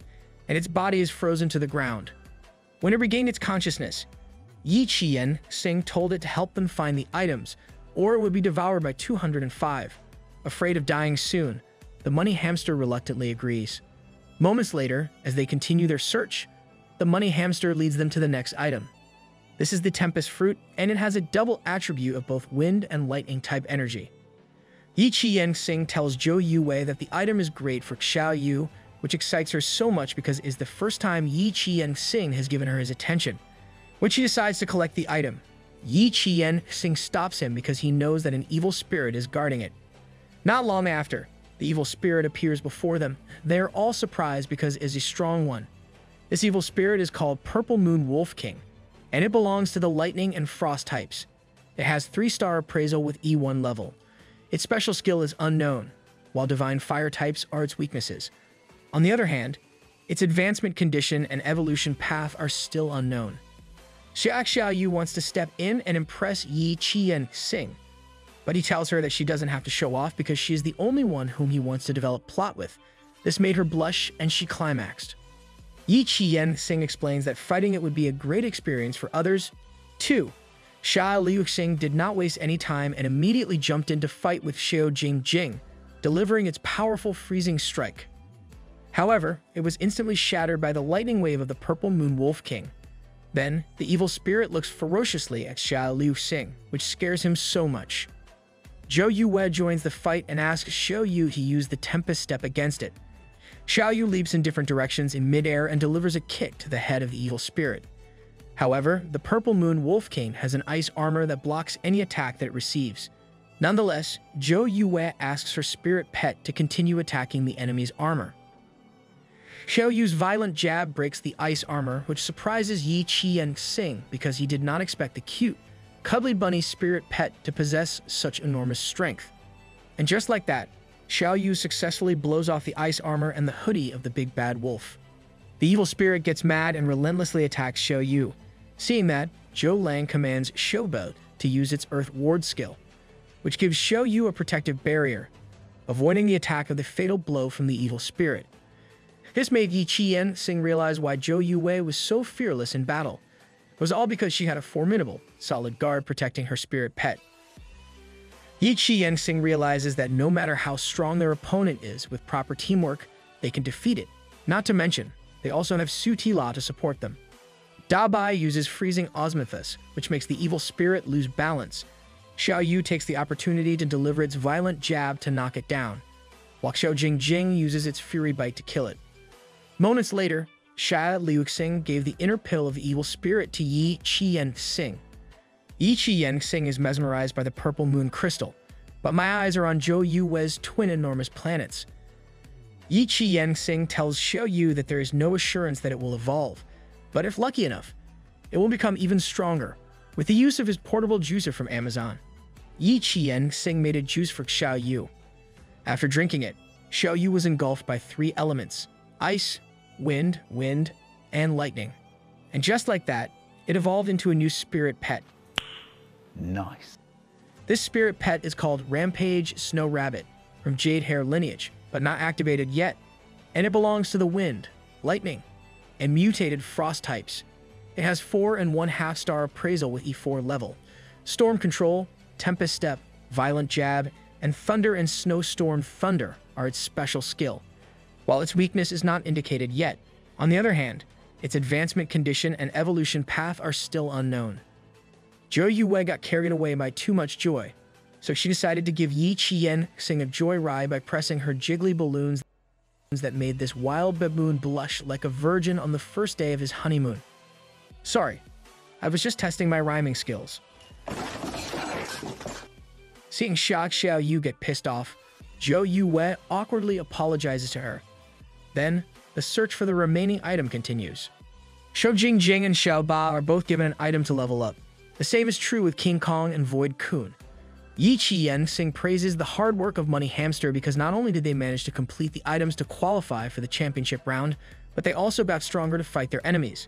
and its body is frozen to the ground. When it regained its consciousness, Yi Qian Singh told it to help them find the items, or it would be devoured by two hundred five. Afraid of dying soon, the Money Hamster reluctantly agrees. Moments later, as they continue their search, the Money Hamster leads them to the next item. This is the Tempest Fruit, and it has a double attribute of both wind and lightning type energy. Yi Qian Singh tells Zhou Wei that the item is great for Xiaoyu, which excites her so much because it is the first time Yi Qian Singh has given her his attention. When she decides to collect the item, Yi Qian Singh stops him because he knows that an evil spirit is guarding it. Not long after, the evil spirit appears before them. They are all surprised because it is a strong one. This evil spirit is called Purple Moon Wolf King, and it belongs to the lightning and frost types. It has three-star appraisal with E one level. Its special skill is unknown, while divine fire types are its weaknesses. On the other hand, its advancement condition and evolution path are still unknown. Xia Xiaoyu wants to step in and impress Yi Qian Singh, but he tells her that she doesn't have to show off because she is the only one whom he wants to develop plot with. This made her blush, and she climaxed. Yi Qian Singh explains that fighting it would be a great experience for others, too. Xia Liuxing did not waste any time and immediately jumped into fight with Xiao Jingjing, delivering its powerful freezing strike. However, it was instantly shattered by the lightning wave of the Purple Moon Wolf King. Then, the evil spirit looks ferociously at Xia Liuxing, which scares him so much. Zhou Wei joins the fight and asks Xiaoyu to use the Tempest Step against it. Xiaoyu leaps in different directions in midair and delivers a kick to the head of the evil spirit. However, the Purple Moon Wolf King has an ice armor that blocks any attack that it receives. Nonetheless, Zhou Wei asks her spirit pet to continue attacking the enemy's armor. Xiaoyu's violent jab breaks the ice armor, which surprises Yi Qian Singh because he did not expect the cute, cuddly bunny spirit pet to possess such enormous strength. And just like that, Xiaoyu successfully blows off the ice armor and the hoodie of the big bad wolf. The evil spirit gets mad and relentlessly attacks Xiaoyu. Seeing that, Zhou Lang commands Xiaobo to use its Earth Ward skill, which gives Xiaoyu a protective barrier, avoiding the attack of the fatal blow from the evil spirit. This made Yi Qian Singh realize why Zhou Wei was so fearless in battle. It was all because she had a formidable, solid guard protecting her spirit pet. Yi Qian Singh realizes that no matter how strong their opponent is, with proper teamwork, they can defeat it. Not to mention, they also have Su Tila to support them. Da Bai uses freezing osmethus, which makes the evil spirit lose balance. Xiaoyu takes the opportunity to deliver its violent jab to knock it down, while Xiao Jingjing uses its fury bite to kill it. Moments later, Xia Liuxing gave the inner pill of the evil spirit to Yi Qian Singh. Yi Qian Singh is mesmerized by the Purple Moon Crystal, but my eyes are on Zhou Yuwe's twin enormous planets. Ye Qianxing tells Xiaoyu that there is no assurance that it will evolve, but if lucky enough, it will become even stronger with the use of his portable juicer from Amazon. Ye Qianxing made a juice for Xiaoyu. After drinking it, Xiaoyu was engulfed by three elements: ice, wind, wind, and lightning. And just like that, it evolved into a new spirit pet. Nice. This spirit pet is called Rampage Snow Rabbit from Jade Hair lineage, but not activated yet, and it belongs to the wind, lightning, and mutated frost types. It has four and one half star appraisal with E four level, storm control, tempest step, violent jab, and thunder and snowstorm thunder are its special skill. While its weakness is not indicated yet, on the other hand, its advancement condition and evolution path are still unknown. Zhou Yue got carried away by too much joy, so she decided to give Ye Qianxing a joyride by pressing her jiggly balloons that made this wild baboon blush like a virgin on the first day of his honeymoon. Sorry, I was just testing my rhyming skills. Seeing Xia Xiaoyu get pissed off, Zhou Yue awkwardly apologizes to her. Then, the search for the remaining item continues. Shou Jingjing and Xiao Ba are both given an item to level up. The same is true with King Kong and Void Kun. Yi Qianxing praises the hard work of Money Hamster because not only did they manage to complete the items to qualify for the championship round, but they also got stronger to fight their enemies.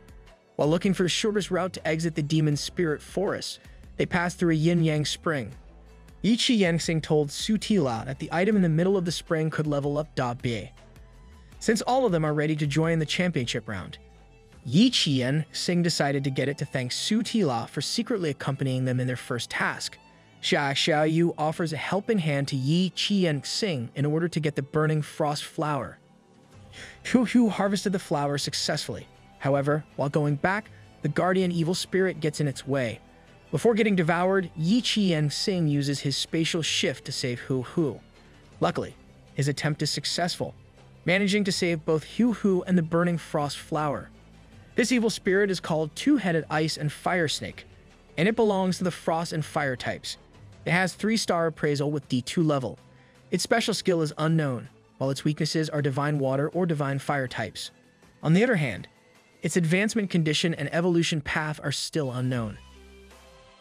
While looking for the shortest route to exit the Demon Spirit Forest, they passed through a yin-yang spring. Yi Qianxing told Su Tila that the item in the middle of the spring could level up Da Bie, since all of them are ready to join the championship round. Ye Qianxing decided to get it to thank Su Tila for secretly accompanying them in their first task. Xia Xiaoyu offers a helping hand to Ye Qianxing in order to get the burning frost flower. Huo Huo harvested the flower successfully. However, while going back, the guardian evil spirit gets in its way. Before getting devoured, Ye Qianxing uses his spatial shift to save Huo Huo. Luckily, his attempt is successful, managing to save both Huo Huo and the burning frost flower. This evil spirit is called Two-Headed Ice and Fire Snake, and it belongs to the frost and fire types. It has three star appraisal with D two level. Its special skill is unknown, while its weaknesses are divine water or divine fire types. On the other hand, its advancement condition and evolution path are still unknown.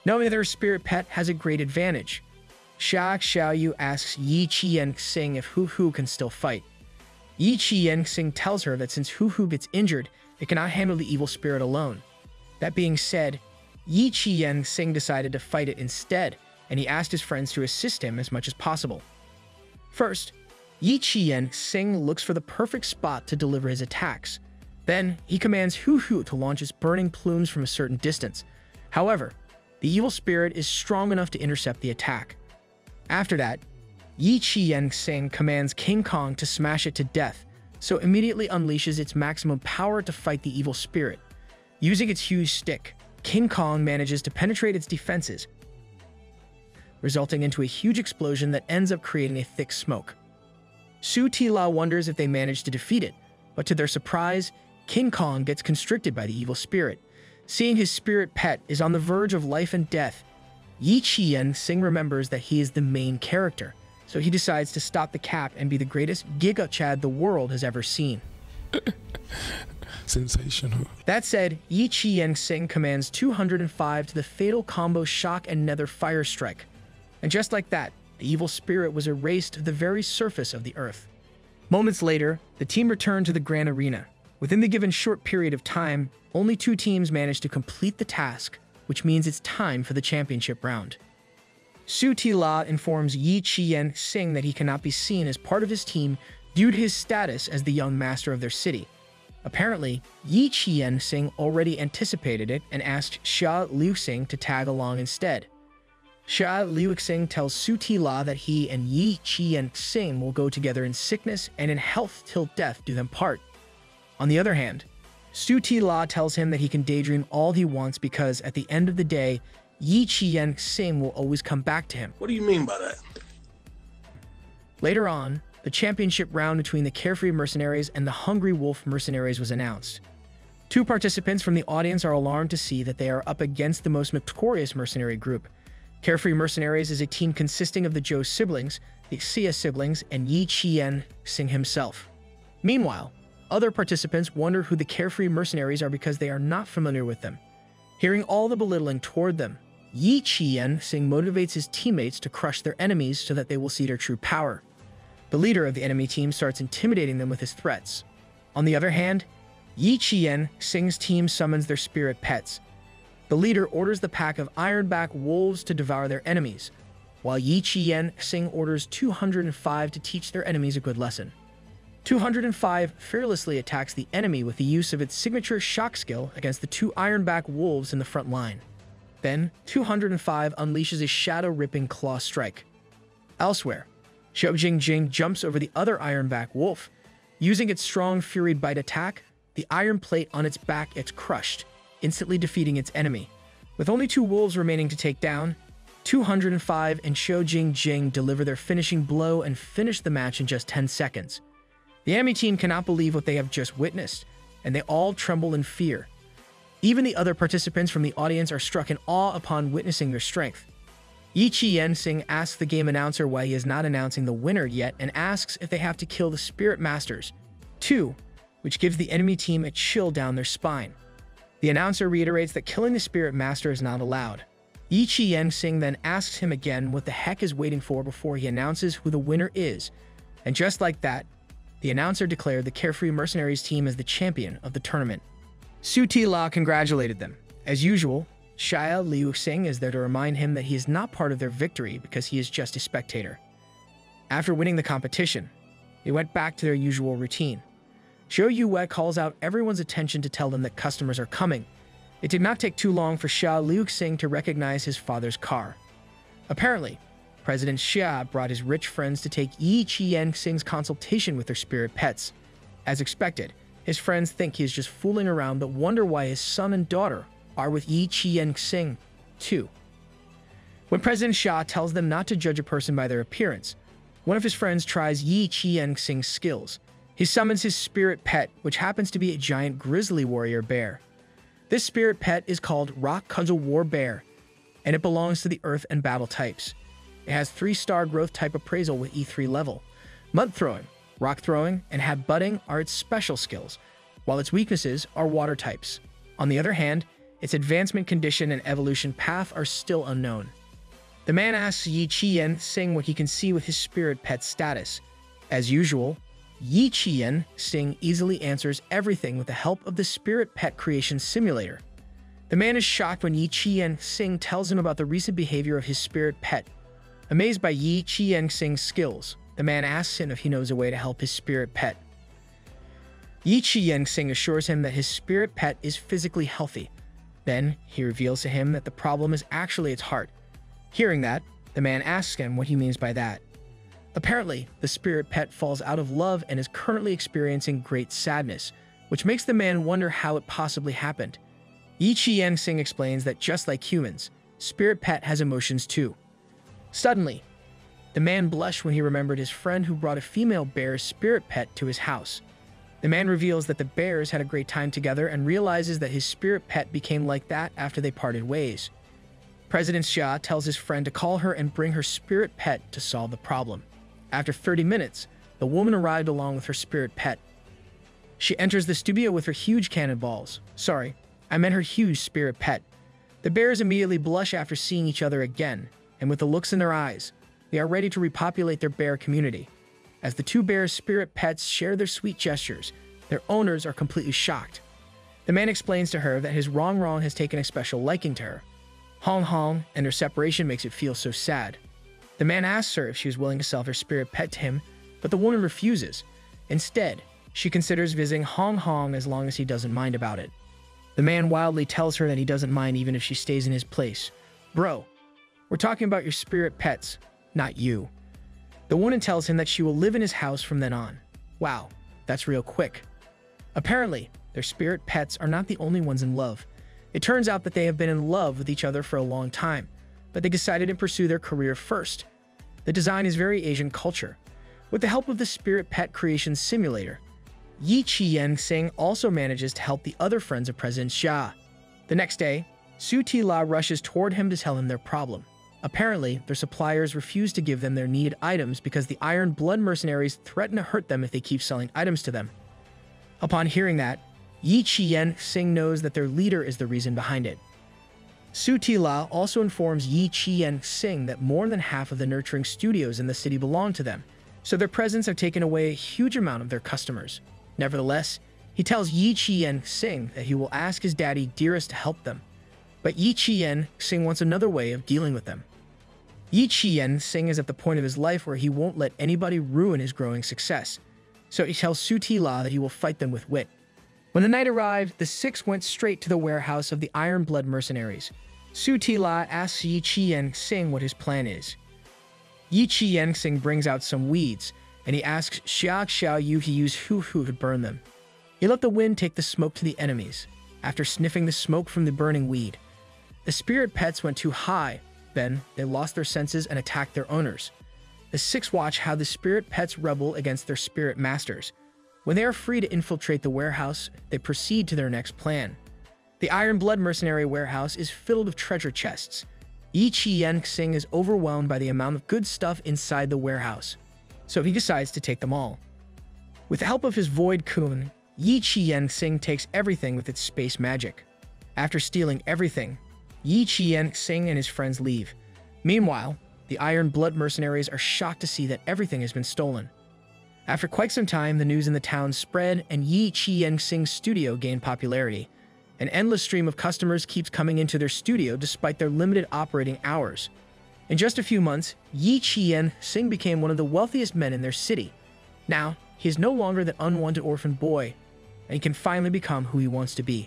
Knowing that her spirit pet has a great advantage, Xia Xiaoyu asks Ye Qianxing if Huo Huo can still fight. Ye Qianxing tells her that since Huo Huo gets injured, it cannot handle the evil spirit alone. That being said, Ye Qianxing decided to fight it instead, and he asked his friends to assist him as much as possible. First, Ye Qianxing looks for the perfect spot to deliver his attacks. Then, he commands Huo Huo to launch its burning plumes from a certain distance. However, the evil spirit is strong enough to intercept the attack. After that, Ye Qianxing commands King Kong to smash it to death, so immediately unleashes its maximum power to fight the evil spirit. Using its huge stick, King Kong manages to penetrate its defenses, resulting into a huge explosion that ends up creating a thick smoke. Su Tila wonders if they manage to defeat it, but to their surprise, King Kong gets constricted by the evil spirit. Seeing his spirit pet is on the verge of life and death, Ye Qianxing remembers that he is the main character, so he decides to stop the cap and be the greatest Giga Chad the world has ever seen. Sensational. That said, Ye Qianxing commands two hundred five to the fatal combo Shock and Nether Fire Strike. And just like that, the evil spirit was erased to the very surface of the earth. Moments later, the team returned to the Grand Arena. Within the given short period of time, only two teams managed to complete the task, which means it's time for the championship round. Su Tila informs Ye Qianxing that he cannot be seen as part of his team due to his status as the young master of their city. Apparently, Ye Qianxing already anticipated it and asked Xia Liuxing to tag along instead. Xia Liuxing tells Su Tila that he and Ye Qianxing will go together in sickness and in health till death do them part. On the other hand, Su Tila tells him that he can daydream all he wants because at the end of the day, Ye Qianxing will always come back to him. What do you mean by that? Later on, the championship round between the Carefree Mercenaries and the Hungry Wolf Mercenaries was announced. Two participants from the audience are alarmed to see that they are up against the most notorious mercenary group, Carefree Mercenaries is a team consisting of the Zhou siblings, the Xia siblings, and Yi Qian Singh himself. Meanwhile, other participants wonder who the Carefree Mercenaries are because they are not familiar with them. Hearing all the belittling toward them, Yi Qian Singh motivates his teammates to crush their enemies so that they will see their true power. The leader of the enemy team starts intimidating them with his threats. On the other hand, Yi Qian Singh's team summons their spirit pets. The leader orders the pack of Ironback Wolves to devour their enemies, while Yi Qian Singh orders two hundred five to teach their enemies a good lesson. two hundred five fearlessly attacks the enemy with the use of its signature shock skill against the two Ironback Wolves in the front line. Then, two hundred five unleashes a shadow-ripping claw strike. Elsewhere, Xiao Xiaoyu jumps over the other Ironback Wolf. Using its strong fury bite attack, the iron plate on its back is crushed, instantly defeating its enemy. With only two wolves remaining to take down, two hundred five and Xiao Xiaoyu deliver their finishing blow and finish the match in just ten seconds. The enemy team cannot believe what they have just witnessed, and they all tremble in fear. Even the other participants from the audience are struck in awe upon witnessing their strength. Yi Qian Singh asks the game announcer why he is not announcing the winner yet and asks if they have to kill the Spirit Masters, too, which gives the enemy team a chill down their spine. The announcer reiterates that killing the Spirit Master is not allowed. Yi Qian Singh then asks him again what the heck is waiting for before he announces who the winner is, and just like that, the announcer declared the Carefree Mercenaries team as the champion of the tournament. Su Tila congratulated them. As usual, Xia Liuxing is there to remind him that he is not part of their victory because he is just a spectator. After winning the competition, they went back to their usual routine. Xiao Yue calls out everyone's attention to tell them that customers are coming. It did not take too long for Xia Liuxing to recognize his father's car. Apparently, President Xia brought his rich friends to take Yi Qian Singh's consultation with their spirit pets. As expected, his friends think he is just fooling around but wonder why his son and daughter are with Yi Qian Singh, too. When President Xia tells them not to judge a person by their appearance, one of his friends tries Yi Qian Singh's skills. He summons his spirit pet, which happens to be a giant grizzly warrior bear. This spirit pet is called Rock Cudgel War Bear, and it belongs to the earth and battle types. It has three star growth type appraisal with E three level. Mud throwing, rock throwing, and hat butting are its special skills, while its weaknesses are water types. On the other hand, its advancement condition and evolution path are still unknown. The man asks Yi Qian Singh what he can see with his spirit pet status. As usual, Yi Qian Singh easily answers everything with the help of the Spirit Pet Creation Simulator. The man is shocked when Yi Qian Singh tells him about the recent behavior of his spirit pet. Amazed by Yi Qian Singh's skills, the man asks him if he knows a way to help his spirit pet. Yi Qian Singh assures him that his spirit pet is physically healthy. Then, he reveals to him that the problem is actually its heart. Hearing that, the man asks him what he means by that. Apparently, the spirit pet falls out of love and is currently experiencing great sadness, which makes the man wonder how it possibly happened. Yi Qian Singh explains that just like humans, spirit pet has emotions too. Suddenly, the man blushed when he remembered his friend who brought a female bear's spirit pet to his house. The man reveals that the bears had a great time together and realizes that his spirit pet became like that after they parted ways. President Xia tells his friend to call her and bring her spirit pet to solve the problem. After thirty minutes, the woman arrived along with her spirit pet. She enters the studio with her huge cannonballs. Sorry, I meant her huge spirit pet. The bears immediately blush after seeing each other again, and with the looks in their eyes, they are ready to repopulate their bear community. As the two bears' spirit pets share their sweet gestures, their owners are completely shocked. The man explains to her that his Rong Rong has taken a special liking to her. Hong Hong and their separation makes it feel so sad. The man asks her if she is willing to sell her spirit pet to him, but the woman refuses. Instead, she considers visiting Hong Hong as long as he doesn't mind about it. The man wildly tells her that he doesn't mind even if she stays in his place. Bro, we're talking about your spirit pets, not you. The woman tells him that she will live in his house from then on. Wow, that's real quick. Apparently, their spirit pets are not the only ones in love. It turns out that they have been in love with each other for a long time, but they decided to pursue their career first. The design is very Asian culture. With the help of the Spirit Pet Creation Simulator, Yi Qian Singh also manages to help the other friends of President Xia. The next day, Su Tila rushes toward him to tell him their problem. Apparently, their suppliers refuse to give them their needed items because the Iron Blood Mercenaries threaten to hurt them if they keep selling items to them. Upon hearing that, Yi Qianxing knows that their leader is the reason behind it. Su Tila also informs Yi Qianxing that more than half of the nurturing studios in the city belong to them, so their presence have taken away a huge amount of their customers. Nevertheless, he tells Yi Qianxing that he will ask his daddy Dearest to help them, but Yi Qianxing wants another way of dealing with them. Yi Qianxing is at the point of his life where he won't let anybody ruin his growing success, so he tells Su Tila that he will fight them with wit. When the night arrived, the six went straight to the warehouse of the Iron Blood Mercenaries. Su Tila asks Yi Qianxing what his plan is. Yi Qianxing brings out some weeds, and he asks Xia Xiaoyu to use Huo Huo to burn them. He let the wind take the smoke to the enemies. After sniffing the smoke from the burning weed, the spirit pets went too high, then they lost their senses and attacked their owners. The six watch how the spirit pets rebel against their spirit masters. When they are free to infiltrate the warehouse, they proceed to their next plan. The Iron Blood Mercenary warehouse is filled with treasure chests. Yi Qianxing is overwhelmed by the amount of good stuff inside the warehouse, so he decides to take them all. With the help of his Void Kun, Yi Qianxing takes everything with its space magic. After stealing everything, Yi Qianxing and his friends leave. Meanwhile, the Iron Blood Mercenaries are shocked to see that everything has been stolen. After quite some time, the news in the town spread and Yi Qianxing's studio gained popularity. An endless stream of customers keeps coming into their studio despite their limited operating hours. In just a few months, Yi Qianxing became one of the wealthiest men in their city. Now, he is no longer that unwanted orphan boy, and he can finally become who he wants to be.